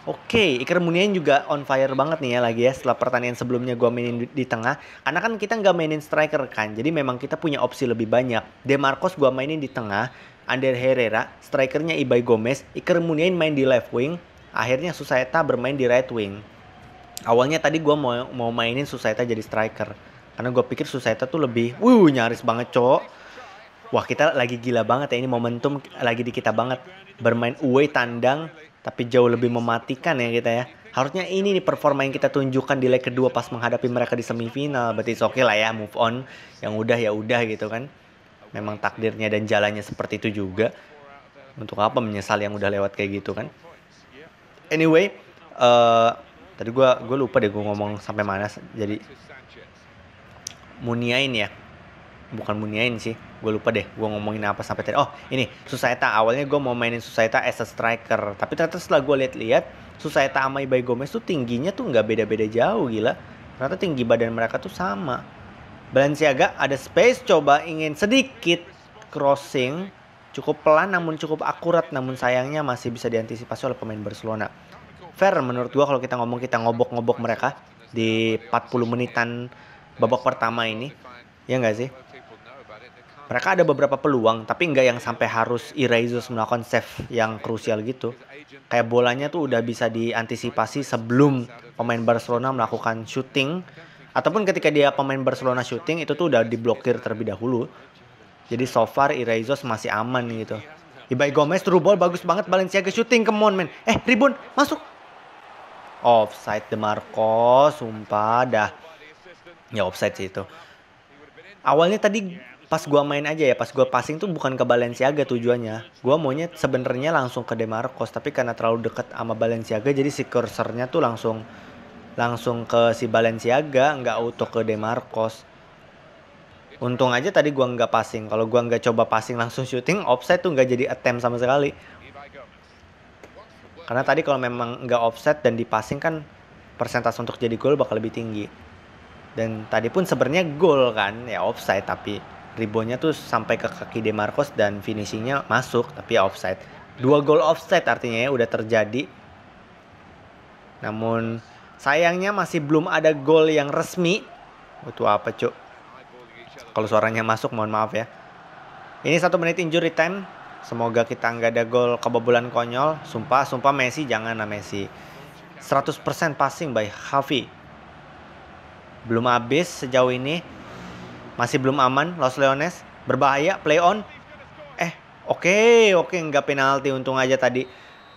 Oke, okay, Iker Muniain juga on fire banget nih ya lagi ya, setelah pertandingan sebelumnya gue mainin di, di tengah. Karena kan kita nggak mainin striker kan, jadi memang kita punya opsi lebih banyak. De Marcos gue mainin di tengah, Ander Herrera, strikernya Ibai Gomez, Iker Muniain main di left wing, akhirnya Susaeta bermain di right wing. Awalnya tadi gue mau, mau mainin Susaeta jadi striker, karena gue pikir Susaeta tuh lebih, wuh nyaris banget cok. Wah kita lagi gila banget ya, ini momentum lagi di kita banget. Bermain away tandang tapi jauh lebih mematikan ya kita ya. Harusnya ini nih performa yang kita tunjukkan di leg kedua pas menghadapi mereka di semifinal. Berarti oke okay lah ya, move on. Yang udah ya udah gitu kan. Memang takdirnya dan jalannya seperti itu juga. Untuk apa menyesal yang udah lewat kayak gitu kan. Anyway, uh, tadi gue gue lupa deh gue ngomong sampai mana. Jadi Muniain ya. Bukan Muniain sih, gue lupa deh gue ngomongin apa sampai tadi. Oh ini Susaeta, awalnya gue mau mainin Susaeta as a striker, tapi ternyata setelah gue lihat-lihat Susaeta sama Ibai Gomez tuh tingginya tuh nggak beda-beda jauh, gila. Ternyata tinggi badan mereka tuh sama. Balenciaga ada space, coba ingin sedikit crossing, cukup pelan namun cukup akurat, namun sayangnya masih bisa diantisipasi oleh pemain Barcelona. Fair menurut gue kalau kita ngomong kita ngobok-ngobok mereka di empat puluh menitan babak pertama ini, ya nggak sih? mereka ada beberapa peluang, tapi nggak yang sampai harus Iraizoz melakukan save yang krusial gitu. Kayak bolanya tuh udah bisa diantisipasi sebelum pemain Barcelona melakukan shooting, ataupun ketika dia pemain Barcelona shooting itu tuh udah diblokir terlebih dahulu. Jadi so far Iraizoz masih aman gitu. Ibai Gomez through ball bagus banget, Balenciaga shooting, come on man. Eh, rebound masuk. Offside De Marcos, sumpah dah. Ya offside sih itu. Awalnya tadi pas gua main aja ya, pas gua passing tuh bukan ke Balenciaga tujuannya. Gua maunya sebenarnya langsung ke De Marcos, tapi karena terlalu dekat sama Balenciaga jadi si cursornya tuh langsung langsung ke si Balenciaga, nggak auto ke De Marcos. Untung aja tadi gua nggak passing. Kalau gua nggak coba passing langsung syuting, offside tuh nggak jadi attempt sama sekali. Karena tadi kalau memang nggak offset dan dipassing kan persentase untuk jadi gol bakal lebih tinggi. Dan tadi pun sebenarnya gol kan, ya offside, tapi reboundnya tuh sampai ke kaki De Marcos dan finishingnya masuk, tapi ya offside. Dua gol offside artinya ya udah terjadi. Namun sayangnya masih belum ada gol yang resmi. Itu apa cuk? Kalau suaranya masuk mohon maaf ya. Ini satu menit injury time. Semoga kita nggak ada gol kebobolan konyol. Sumpah, sumpah Messi, janganlah Messi. seratus persen passing by Xavi. Belum habis sejauh ini. Masih belum aman, Los Leones. Berbahaya, play on. Eh, oke, okay, oke. Okay. Nggak penalti, untung aja tadi.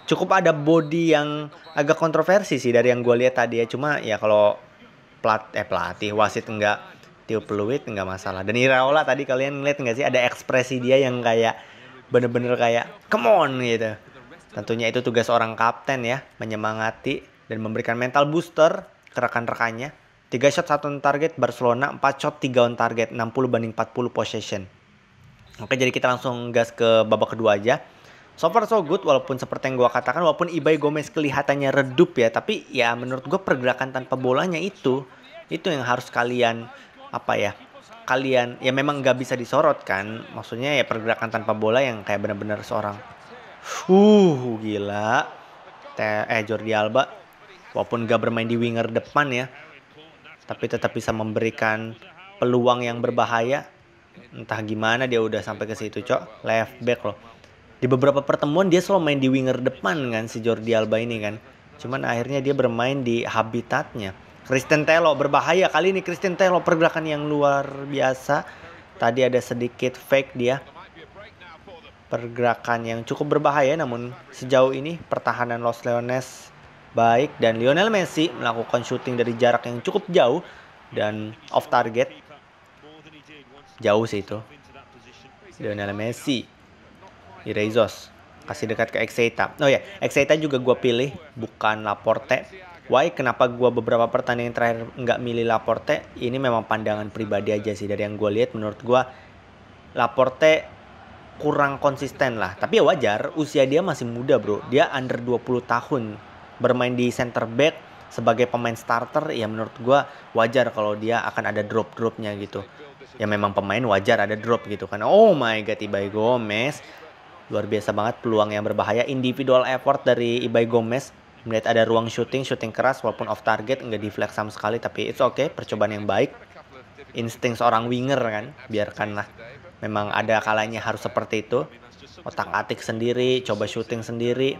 Cukup ada body yang agak kontroversi sih dari yang gue lihat tadi ya. Cuma ya kalau pelat, eh, pelatih, wasit nggak tiup peluit, nggak masalah. Dan Iraola tadi kalian ngeliat nggak sih? Ada ekspresi dia yang kayak bener-bener kayak come on gitu. Tentunya itu tugas orang kapten ya, menyemangati dan memberikan mental booster ke rekan-rekannya. tiga shot satu on target Barcelona, empat shot tiga on target, enam puluh banding empat puluh possession. Oke, jadi kita langsung gas ke babak kedua aja. So far so good, walaupun seperti yang gua katakan, walaupun Ibai Gomez kelihatannya redup ya, tapi ya menurut gua pergerakan tanpa bolanya itu itu yang harus kalian apa ya? Kalian ya memang nggak bisa disorot kan, maksudnya ya pergerakan tanpa bola yang kayak bener-bener seorang uh gila Te eh Jordi Alba, walaupun nggak bermain di winger depan ya, tapi tetap bisa memberikan peluang yang berbahaya. Entah gimana dia udah sampai ke situ cok, left back loh. Di beberapa pertemuan dia selalu main di winger depan kan si Jordi Alba ini kan, cuman akhirnya dia bermain di habitatnya. Cristiano Tello berbahaya kali ini. Cristiano Tello pergerakan yang luar biasa. Tadi ada sedikit fake dia. Pergerakan yang cukup berbahaya, namun sejauh ini pertahanan Los Leones baik. Dan Lionel Messi melakukan shooting dari jarak yang cukup jauh dan off target. Jauh sih itu. Lionel Messi. Iraizoz. Kasih dekat ke Ekiza. Oh ya, yeah. Ekiza juga gue pilih. Bukan Laporte. Why? Kenapa gue beberapa pertandingan terakhir nggak milih Laporte? Ini memang pandangan pribadi aja sih. Dari yang gue lihat, menurut gue Laporte kurang konsisten lah. Tapi ya wajar, usia dia masih muda bro. Dia under dua puluh tahun. Bermain di center back sebagai pemain starter, ya menurut gue wajar kalau dia akan ada drop-dropnya gitu. Ya memang pemain wajar ada drop gitu kan. Oh my god, Ibai Gomez. Luar biasa banget peluang yang berbahaya. Individual effort dari Ibai Gomez. Melihat ada ruang syuting, syuting keras walaupun off target, nggak deflect sama sekali. Tapi it's okay, percobaan yang baik. Insting seorang winger kan, biarkanlah. Memang ada kalanya harus seperti itu. Otak-atik sendiri, coba syuting sendiri.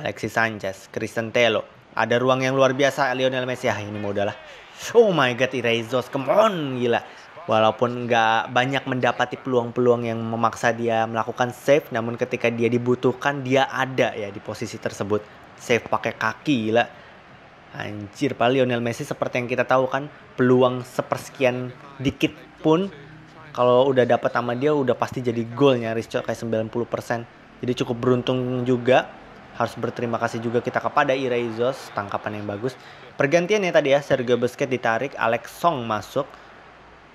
Alexis Sanchez, Cristiano Tello. Ada ruang yang luar biasa, Lionel Messi. Ah, ini mau udahlah. Oh my god, Iraizoz, come on, gila. Walaupun nggak banyak mendapati peluang-peluang yang memaksa dia melakukan save, namun ketika dia dibutuhkan, dia ada ya di posisi tersebut. Save pakai kaki, gila. Anjir, Pak Lionel Messi seperti yang kita tahu kan, peluang sepersekian dikit pun, kalau udah dapat sama dia, udah pasti jadi gol nyaris cok, kayak sembilan puluh persen. Jadi cukup beruntung juga. Harus berterima kasih juga kita kepada Iraizoz, tangkapan yang bagus. Pergantiannya tadi ya, Sergio Busquets ditarik, Alex Song masuk.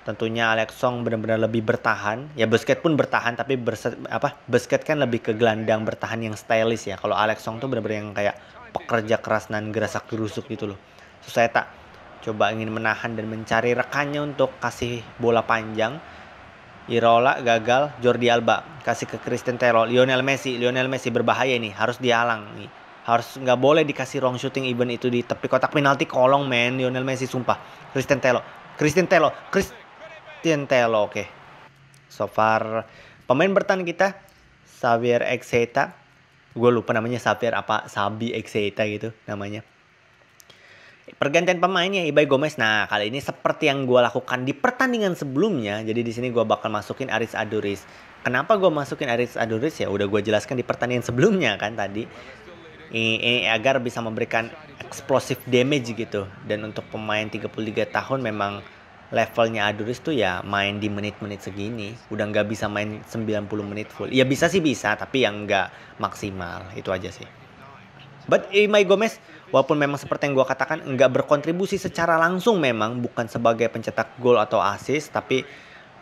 Tentunya Alex Song benar-benar lebih bertahan. Ya Busquets pun bertahan, tapi berse, apa Busquets kan lebih ke gelandang bertahan yang stylish ya. Kalau Alex Song tuh benar-benar yang kayak pekerja keras dan gerasak gerusuk gitu loh. Susaeta coba ingin menahan dan mencari rekannya untuk kasih bola panjang. Iraola gagal, Jordi Alba kasih ke Cristiano Tello. Lionel Messi, Lionel Messi berbahaya ini, harus dihalang nih. Harus nggak boleh dikasih ruang shooting even itu di tepi kotak penalti kolong men, Lionel Messi sumpah. Cristiano Tello, Cristiano Tello, Chris Cristiano Tello. Oke. So far pemain bertahan kita Xavier Exeeta. Gue lupa namanya Xavier apa Sabi Exeeta gitu namanya. Pergantian pemainnya Ibai Gomez. Nah, kali ini seperti yang gue lakukan di pertandingan sebelumnya. Jadi di sini gue bakal masukin Aritz Aduriz. Kenapa gue masukin Aritz Aduriz? Ya udah gue jelaskan di pertandingan sebelumnya kan tadi. Ini, ini agar bisa memberikan explosive damage gitu. Dan untuk pemain tiga puluh tiga tahun memang levelnya Aduriz tuh ya main di menit-menit segini. Udah nggak bisa main sembilan puluh menit full. Ya bisa sih bisa, tapi yang nggak maksimal. Itu aja sih. But Ibai Gomez, walaupun memang seperti yang gue katakan nggak berkontribusi secara langsung memang. Bukan sebagai pencetak gol atau assist. Tapi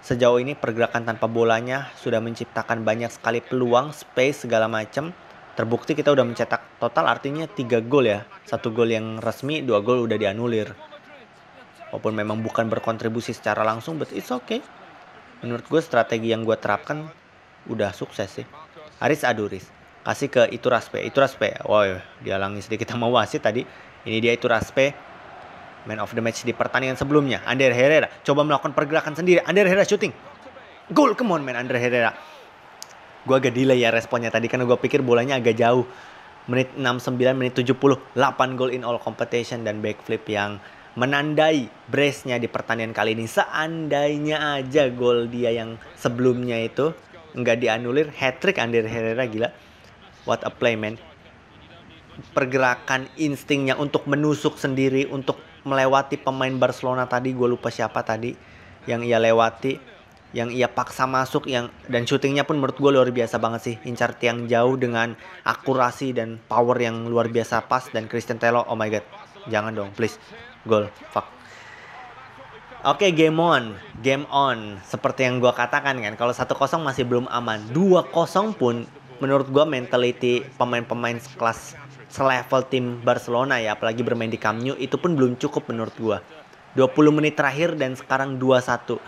sejauh ini pergerakan tanpa bolanya sudah menciptakan banyak sekali peluang, space, segala macam. Terbukti kita udah mencetak total artinya tiga gol ya. Satu gol yang resmi, dua gol udah dianulir. Walaupun memang bukan berkontribusi secara langsung, but it's okay. Menurut gue strategi yang gue terapkan udah sukses sih. Aritz Aduriz. Kasih ke Iturraspe. Iturraspe. Wow, dihalangi sedikit sama wasit tadi. Ini dia Iturraspe. Man of the match di pertandingan sebelumnya. Ander Herrera. Coba melakukan pergerakan sendiri. Ander Herrera shooting. Goal, come on man Ander Herrera. Gue agak delay ya responnya tadi karena gue pikir bolanya agak jauh. Menit enam puluh sembilan, menit tujuh puluh, delapan gol in all competition dan backflip yang menandai brace-nya di pertandingan kali ini. Seandainya aja gol dia yang sebelumnya itu nggak dianulir, hat-trick Ander Herrera gila. What a play man. Pergerakan instingnya untuk menusuk sendiri, untuk melewati pemain Barcelona tadi, gue lupa siapa tadi yang ia lewati. Yang ia paksa masuk yang dan syutingnya pun menurut gue luar biasa banget sih. Incar tiang jauh dengan akurasi dan power yang luar biasa pas. Dan Cristiano Tello, oh my god, jangan dong please. Gol, fuck. Oke, okay, game on. Game on. Seperti yang gue katakan kan, kalau satu kosong masih belum aman. dua kosong pun menurut gue mentality pemain-pemain sekelas selevel tim Barcelona ya. Apalagi bermain di Camp Nou itu pun belum cukup menurut gue. dua puluh menit terakhir dan sekarang dua satu.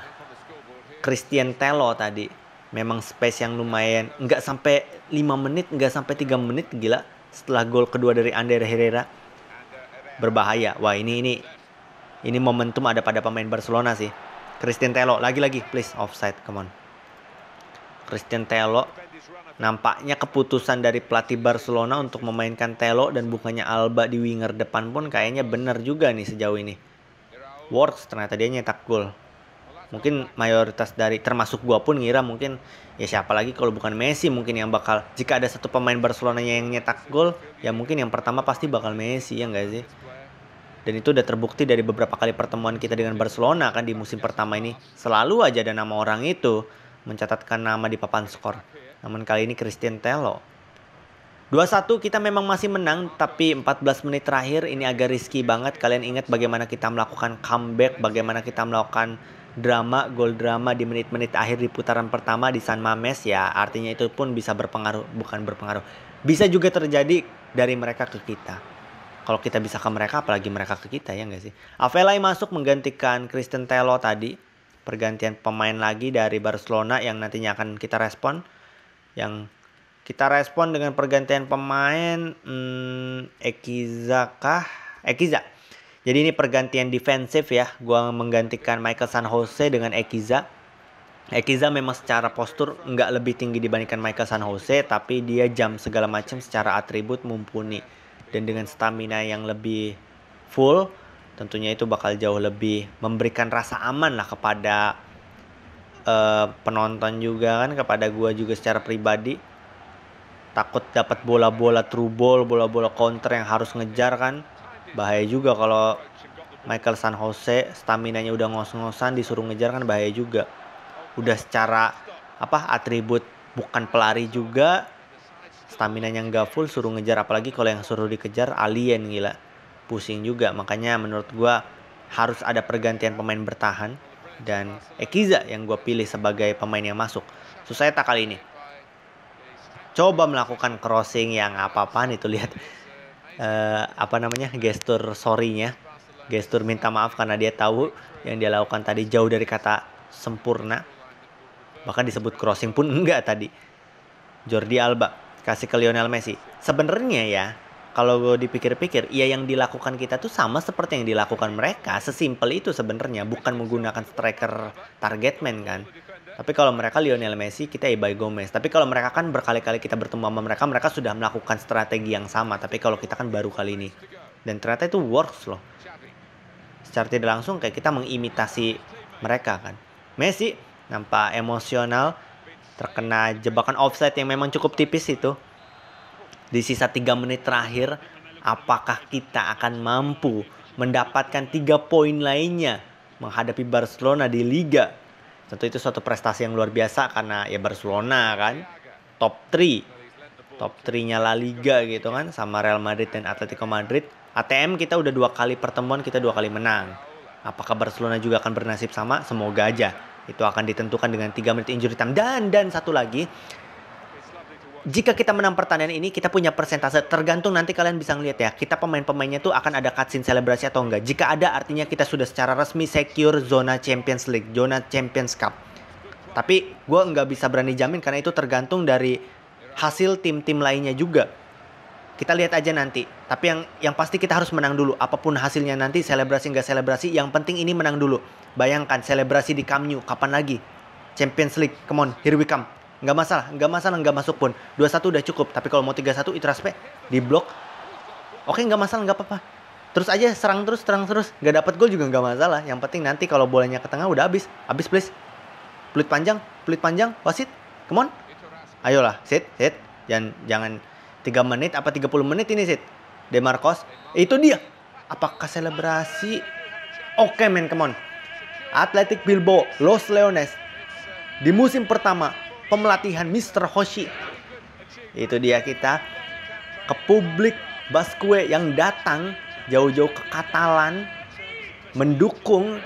Cristiano Tello tadi memang space yang lumayan, nggak sampai lima menit, nggak sampai tiga menit, gila. Setelah gol kedua dari Ander Herrera berbahaya. Wah, ini ini ini momentum ada pada pemain Barcelona sih. Cristiano Tello lagi-lagi please offside, come on. Cristiano Tello, nampaknya keputusan dari pelatih Barcelona untuk memainkan Tello dan bukannya Alba di winger depan pun kayaknya benar juga nih sejauh ini. Works, ternyata dia nyetak gol. Mungkin mayoritas dari termasuk gua pun ngira mungkin ya siapa lagi kalau bukan Messi mungkin yang bakal, jika ada satu pemain Barcelonanya yang nyetak gol ya mungkin yang pertama pasti bakal Messi ya enggak sih. Dan itu udah terbukti dari beberapa kali pertemuan kita dengan Barcelona kan di musim pertama ini selalu aja ada nama orang itu mencatatkan nama di papan skor. Namun kali ini Cristiano Tello. dua satu kita memang masih menang tapi empat belas menit terakhir ini agak risky banget. Kalian ingat bagaimana kita melakukan comeback, bagaimana kita melakukan drama, gol drama di menit-menit akhir di putaran pertama di San Mames ya. Artinya itu pun bisa berpengaruh, bukan berpengaruh. Bisa juga terjadi dari mereka ke kita. Kalau kita bisa ke mereka, apalagi mereka ke kita ya nggak sih. Avelay masuk menggantikan Cristiano Tello tadi. Pergantian pemain lagi dari Barcelona yang nantinya akan kita respon. Yang kita respon dengan pergantian pemain hmm, Ekiza kah? Ekiza. Jadi ini pergantian defensif ya. Gua menggantikan Mikel San José dengan Ekiza. Ekiza memang secara postur nggak lebih tinggi dibandingkan Mikel San José. Tapi dia jam segala macam secara atribut mumpuni. Dan dengan stamina yang lebih full. Tentunya itu bakal jauh lebih memberikan rasa aman lah kepada uh, penonton juga kan. Kepada gua juga secara pribadi. Takut dapat bola-bola true ball, bola-bola counter yang harus ngejar kan. Bahaya juga kalau Mikel San José staminanya udah ngos-ngosan disuruh ngejar kan bahaya juga. Udah secara apa atribut bukan pelari juga. Staminanya nggak full suruh ngejar apalagi kalau yang suruh dikejar alien gila. Pusing juga makanya menurut gua harus ada pergantian pemain bertahan dan Ekiza yang gua pilih sebagai pemain yang masuk. Susaeta kali ini coba melakukan crossing yang apa-apaan itu lihat. Uh, apa namanya gestur sorry-nya, gestur minta maaf karena dia tahu yang dia lakukan tadi jauh dari kata sempurna, bahkan disebut crossing pun enggak tadi. Jordi Alba kasih ke Lionel Messi. Sebenarnya ya Kalau gue dipikir-pikir, ya yang dilakukan kita tuh sama seperti yang dilakukan mereka. Sesimpel itu sebenarnya, bukan menggunakan striker targetman kan. Tapi kalau mereka Lionel Messi, kita Ibai Gomez. Tapi kalau mereka kan berkali-kali kita bertemu sama mereka, mereka sudah melakukan strategi yang sama. Tapi kalau kita kan baru kali ini. Dan ternyata itu works loh. Secara tidak langsung kayak kita mengimitasi mereka kan. Messi nampak emosional, terkena jebakan offside yang memang cukup tipis itu. Di sisa tiga menit terakhir, apakah kita akan mampu mendapatkan tiga poin lainnya menghadapi Barcelona di Liga? Tentu itu suatu prestasi yang luar biasa karena ya Barcelona kan top tiga. Top tiga-nya La Liga gitu kan, sama Real Madrid dan Atletico Madrid. A T M kita udah dua kali pertemuan, kita dua kali menang. Apakah Barcelona juga akan bernasib sama? Semoga aja. Itu akan ditentukan dengan tiga menit injury time. Dan, dan satu lagi, jika kita menang pertandingan ini, kita punya persentase. Tergantung nanti kalian bisa ngeliat ya, kita pemain-pemainnya tuh akan ada cutscene selebrasi atau enggak. Jika ada, artinya kita sudah secara resmi secure zona Champions League, zona Champions Cup. Tapi gue nggak bisa berani jamin karena itu tergantung dari hasil tim-tim lainnya juga. Kita lihat aja nanti. Tapi yang yang pasti kita harus menang dulu. Apapun hasilnya nanti, selebrasi nggak selebrasi, yang penting ini menang dulu. Bayangkan selebrasi di Camp Nou, kapan lagi? Champions League, come on, here we come. Nggak masalah, nggak masalah, nggak masuk pun. dua satu udah cukup, tapi kalau mau tiga satu, Iturraspe di blok. Oke, nggak masalah, nggak apa-apa. Terus aja, serang terus, serang terus. Nggak dapat gol juga nggak masalah. Yang penting nanti kalau bolanya ke tengah udah habis. Habis, please. Peluit panjang, peluit panjang, wasit. Come on. Ayolah, sit, sit. Jangan, jangan tiga menit apa tiga puluh menit ini, sit. De Marcos, itu dia. Apakah selebrasi? Oke, men, come on. Athletic Bilbao, Los Leones. Di musim pertama pemlatihan Mister Hoshi. Itu dia kita ke publik Basque yang datang jauh-jauh ke Katalan mendukung,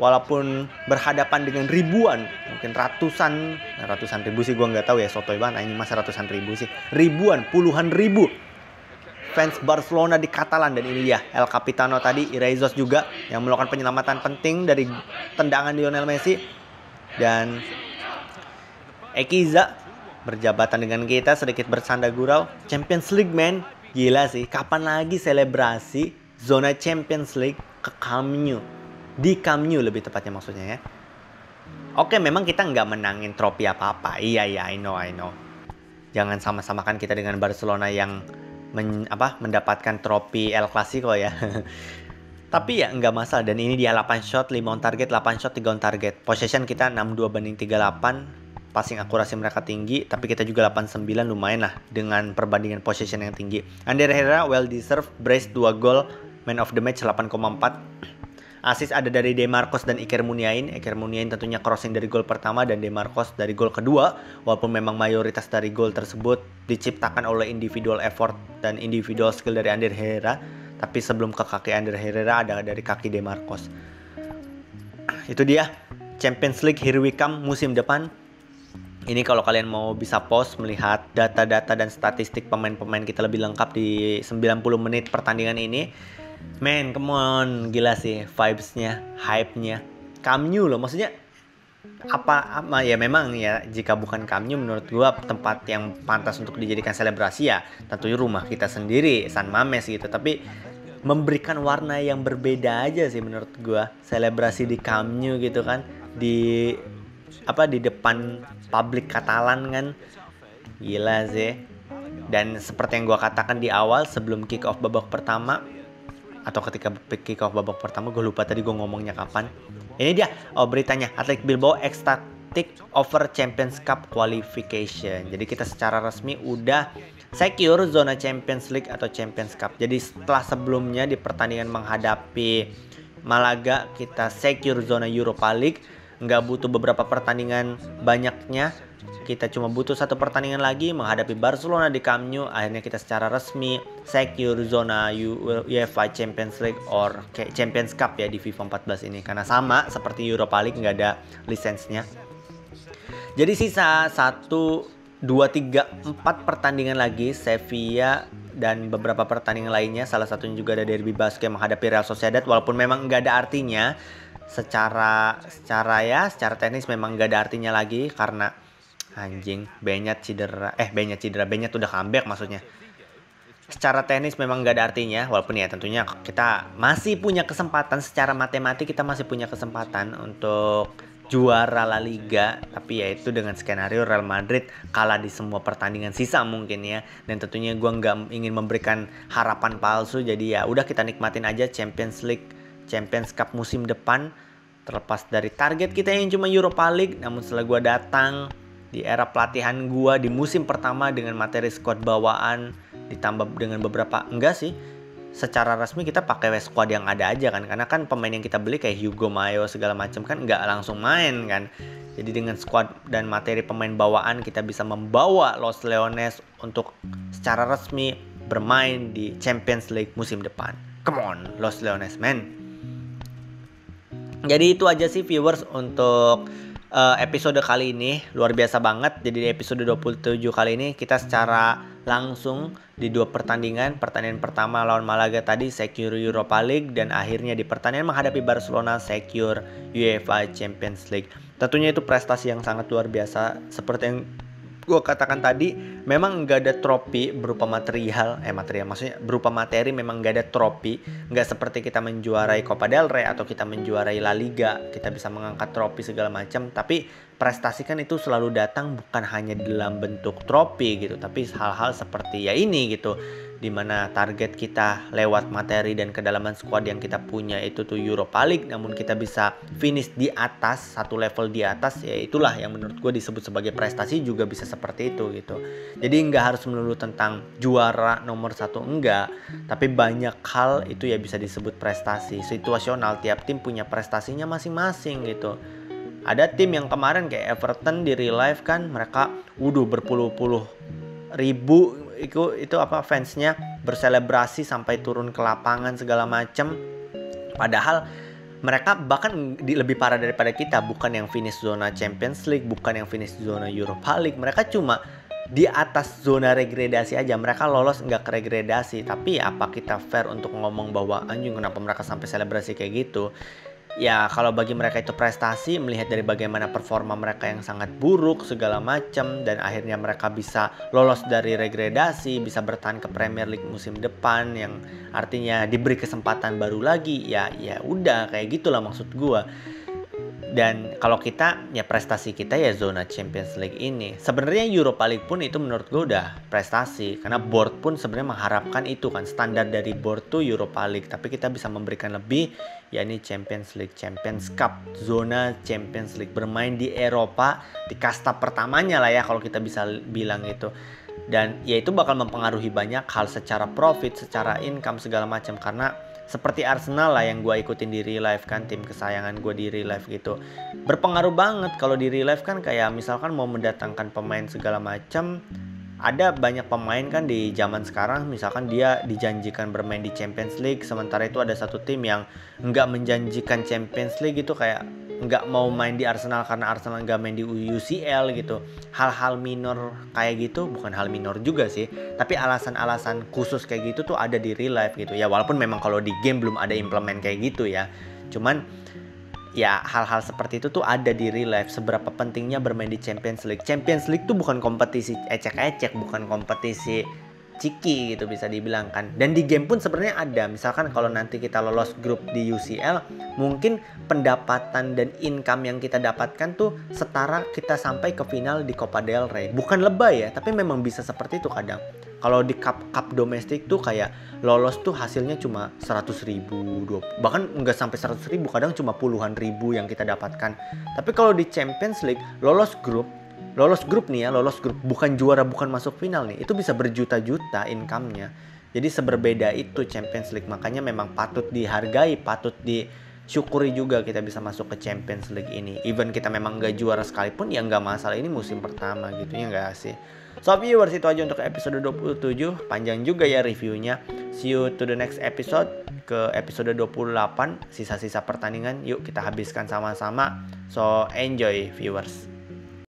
walaupun berhadapan dengan ribuan, mungkin ratusan, ratusan ribu sih gua nggak tahu ya, sotoy banget ini masa ratusan ribu sih. Ribuan, puluhan ribu fans Barcelona di Katalan. Dan ini dia El Capitano tadi, Iraizoz juga yang melakukan penyelamatan penting dari tendangan Lionel Messi. Dan Ekiza berjabatan dengan kita, sedikit bersanda gurau. Champions League, man. Gila sih, kapan lagi selebrasi zona Champions League ke Camp Nou. Di Camp Nou lebih tepatnya maksudnya ya. Oke, memang kita nggak menangin trofi apa-apa. Iya, iya, I know, I know. Jangan sama-samakan kita dengan Barcelona yang men, apa, mendapatkan trofi El Clasico ya. Tapi ya nggak masalah. Dan ini dia delapan shot, lima on target, delapan shot, tiga on target. Possession kita enam puluh dua banding tiga puluh delapan. Passing akurasi mereka tinggi, tapi kita juga delapan puluh sembilan, lumayan lah dengan perbandingan possession yang tinggi. Ander Herrera well deserved, brace dua gol, man of the match delapan koma empat. Assist ada dari De Marcos dan Iker Muniain. Iker Muniain tentunya crossing dari gol pertama dan De Marcos dari gol kedua, walaupun memang mayoritas dari gol tersebut diciptakan oleh individual effort dan individual skill dari Ander Herrera, tapi sebelum ke kaki Ander Herrera ada dari kaki De Marcos. Itu dia Champions League, here we come musim depan. Ini kalau kalian mau bisa pause melihat data-data dan statistik pemain-pemain kita lebih lengkap di sembilan puluh menit pertandingan ini. Man, come on, gila sih vibes-nya, hype-nya. Camp Nou loh, maksudnya apa, apa ya memang ya jika bukan Camp Nou menurut gua tempat yang pantas untuk dijadikan selebrasi ya tentunya rumah kita sendiri, San Mames gitu. Tapi memberikan warna yang berbeda aja sih menurut gua selebrasi di Camp Nou gitu kan, di apa di depan publik Katalan kan. Gila sih. Dan seperti yang gue katakan di awal sebelum kick off babak pertama, atau ketika kick off babak pertama, gue lupa tadi gue ngomongnya kapan. Ini dia, oh beritanya, Athletic Bilbao ecstatic over Champions Cup qualification. Jadi kita secara resmi udah secure zona Champions League atau Champions Cup. Jadi setelah sebelumnya di pertandingan menghadapi Malaga kita secure zona Europa League. Nggak butuh beberapa pertandingan banyaknya, kita cuma butuh satu pertandingan lagi menghadapi Barcelona di Camp Nou. Akhirnya kita secara resmi secure zona UEFA Champions League or Champions Cup ya di FIFA empat belas ini, karena sama seperti Europa League nggak ada lisensinya. Jadi sisa satu, dua, tiga, empat pertandingan lagi, Sevilla dan beberapa pertandingan lainnya. Salah satunya juga ada derby Basque menghadapi Real Sociedad, walaupun memang nggak ada artinya. Secara secara ya secara teknis memang gak ada artinya lagi karena anjing Benyat cedera eh Benyat cedera Benyat udah comeback maksudnya secara teknis memang nggak ada artinya, walaupun ya tentunya kita masih punya kesempatan, secara matematik kita masih punya kesempatan untuk juara La Liga, tapi yaitu dengan skenario Real Madrid kalah di semua pertandingan sisa mungkin ya. Dan tentunya gue nggak ingin memberikan harapan palsu, jadi ya udah kita nikmatin aja Champions League, Champions Cup musim depan. Terlepas dari target kita yang cuma Europa League, namun setelah gue datang di era pelatihan gue di musim pertama dengan materi squad bawaan ditambah dengan beberapa, enggak sih, secara resmi kita pakai squad yang ada aja kan, karena kan pemain yang kita beli kayak Hugo Mayo segala macam kan nggak langsung main kan. Jadi dengan squad dan materi pemain bawaan kita bisa membawa Los Leones untuk secara resmi bermain di Champions League musim depan. Come on Los Leones man. Jadi itu aja sih viewers untuk uh, episode kali ini, luar biasa banget. Jadi di episode dua puluh tujuh kali ini kita secara langsung di dua pertandingan. Pertandingan pertama lawan Malaga tadi secure Europa League, dan akhirnya di pertandingan menghadapi Barcelona secure UEFA Champions League. Tentunya itu prestasi yang sangat luar biasa. Seperti yang gue katakan tadi, memang nggak ada trofi berupa material, eh material maksudnya berupa materi memang nggak ada trofi. Nggak seperti kita menjuarai Copa del Rey atau kita menjuarai La Liga, kita bisa mengangkat trofi segala macam. Tapi prestasi kan itu selalu datang bukan hanya dalam bentuk trofi gitu, tapi hal-hal seperti ya ini gitu, dimana target kita lewat materi dan kedalaman squad yang kita punya itu tuh Europa League, namun kita bisa finish di atas, satu level di atas, ya itulah yang menurut gue disebut sebagai prestasi, juga bisa seperti itu gitu. Jadi nggak harus melulu tentang juara nomor satu, enggak, tapi banyak hal itu ya bisa disebut prestasi situasional. Tiap tim punya prestasinya masing-masing gitu. Ada tim yang kemarin kayak Everton di real life kan, mereka wuduh berpuluh-puluh ribu itu itu apa fansnya berselebrasi sampai turun ke lapangan segala macam, padahal mereka bahkan di, lebih parah daripada kita, bukan yang finish zona Champions League, bukan yang finish zona Europa League, mereka cuma di atas zona regredasi aja, mereka lolos nggak ke regredasi. Tapi apa kita fair untuk ngomong bahwa anjing kenapa mereka sampai selebrasi kayak gitu? Ya kalau bagi mereka itu prestasi, melihat dari bagaimana performa mereka yang sangat buruk segala macam, dan akhirnya mereka bisa lolos dari regredasi, bisa bertahan ke Premier League musim depan, yang artinya diberi kesempatan baru lagi. Ya ya udah kayak gitulah maksud gue. Dan kalau kita ya prestasi kita ya zona Champions League ini. Sebenarnya Europa League pun itu menurut gue udah prestasi, karena board pun sebenarnya mengharapkan itu kan, standar dari board tuh Europa League, tapi kita bisa memberikan lebih, yakni Champions League, Champions Cup, zona Champions League, bermain di Eropa, di kasta pertamanya lah ya kalau kita bisa bilang itu. Dan ya itu bakal mempengaruhi banyak hal secara profit, secara income segala macam, karena seperti Arsenal lah yang gue ikutin di real life kan, tim kesayangan gue di real life gitu. Berpengaruh banget kalau di real life kan, kayak misalkan mau mendatangkan pemain segala macam, ada banyak pemain kan di zaman sekarang, misalkan dia dijanjikan bermain di Champions League, sementara itu ada satu tim yang nggak menjanjikan Champions League gitu, kayak nggak mau main di Arsenal karena Arsenal nggak main di U C L gitu. Hal-hal minor kayak gitu, bukan hal minor juga sih, tapi alasan-alasan khusus kayak gitu tuh ada di real life gitu ya. Walaupun memang kalau di game belum ada implement kayak gitu ya, cuman ya hal-hal seperti itu tuh ada di real life. Seberapa pentingnya bermain di Champions League. Champions League tuh bukan kompetisi ecek-ecek, bukan kompetisi ciki gitu bisa dibilang kan. Dan di game pun sebenarnya ada. Misalkan kalau nanti kita lolos grup di U C L, mungkin pendapatan dan income yang kita dapatkan tuh setara kita sampai ke final di Copa del Rey. Bukan lebay ya, tapi memang bisa seperti itu kadang. Kalau di cup-cup domestik tuh kayak lolos tuh hasilnya cuma seratus ribu, dua puluh, bahkan nggak sampai seratus ribu, kadang cuma puluhan ribu yang kita dapatkan. Tapi kalau di Champions League lolos grup, lolos grup nih ya, lolos grup, bukan juara, bukan masuk final nih, itu bisa berjuta-juta income-nya. Jadi seberbeda itu Champions League, makanya memang patut dihargai, patut disyukuri juga kita bisa masuk ke Champions League ini. Even kita memang nggak juara sekalipun, ya nggak masalah, ini musim pertama gitu ya nggak sih. So viewers, itu aja untuk episode dua puluh tujuh, panjang juga ya reviewnya. See you to the next episode, ke episode dua puluh delapan, sisa-sisa pertandingan, yuk kita habiskan sama-sama. So enjoy viewers.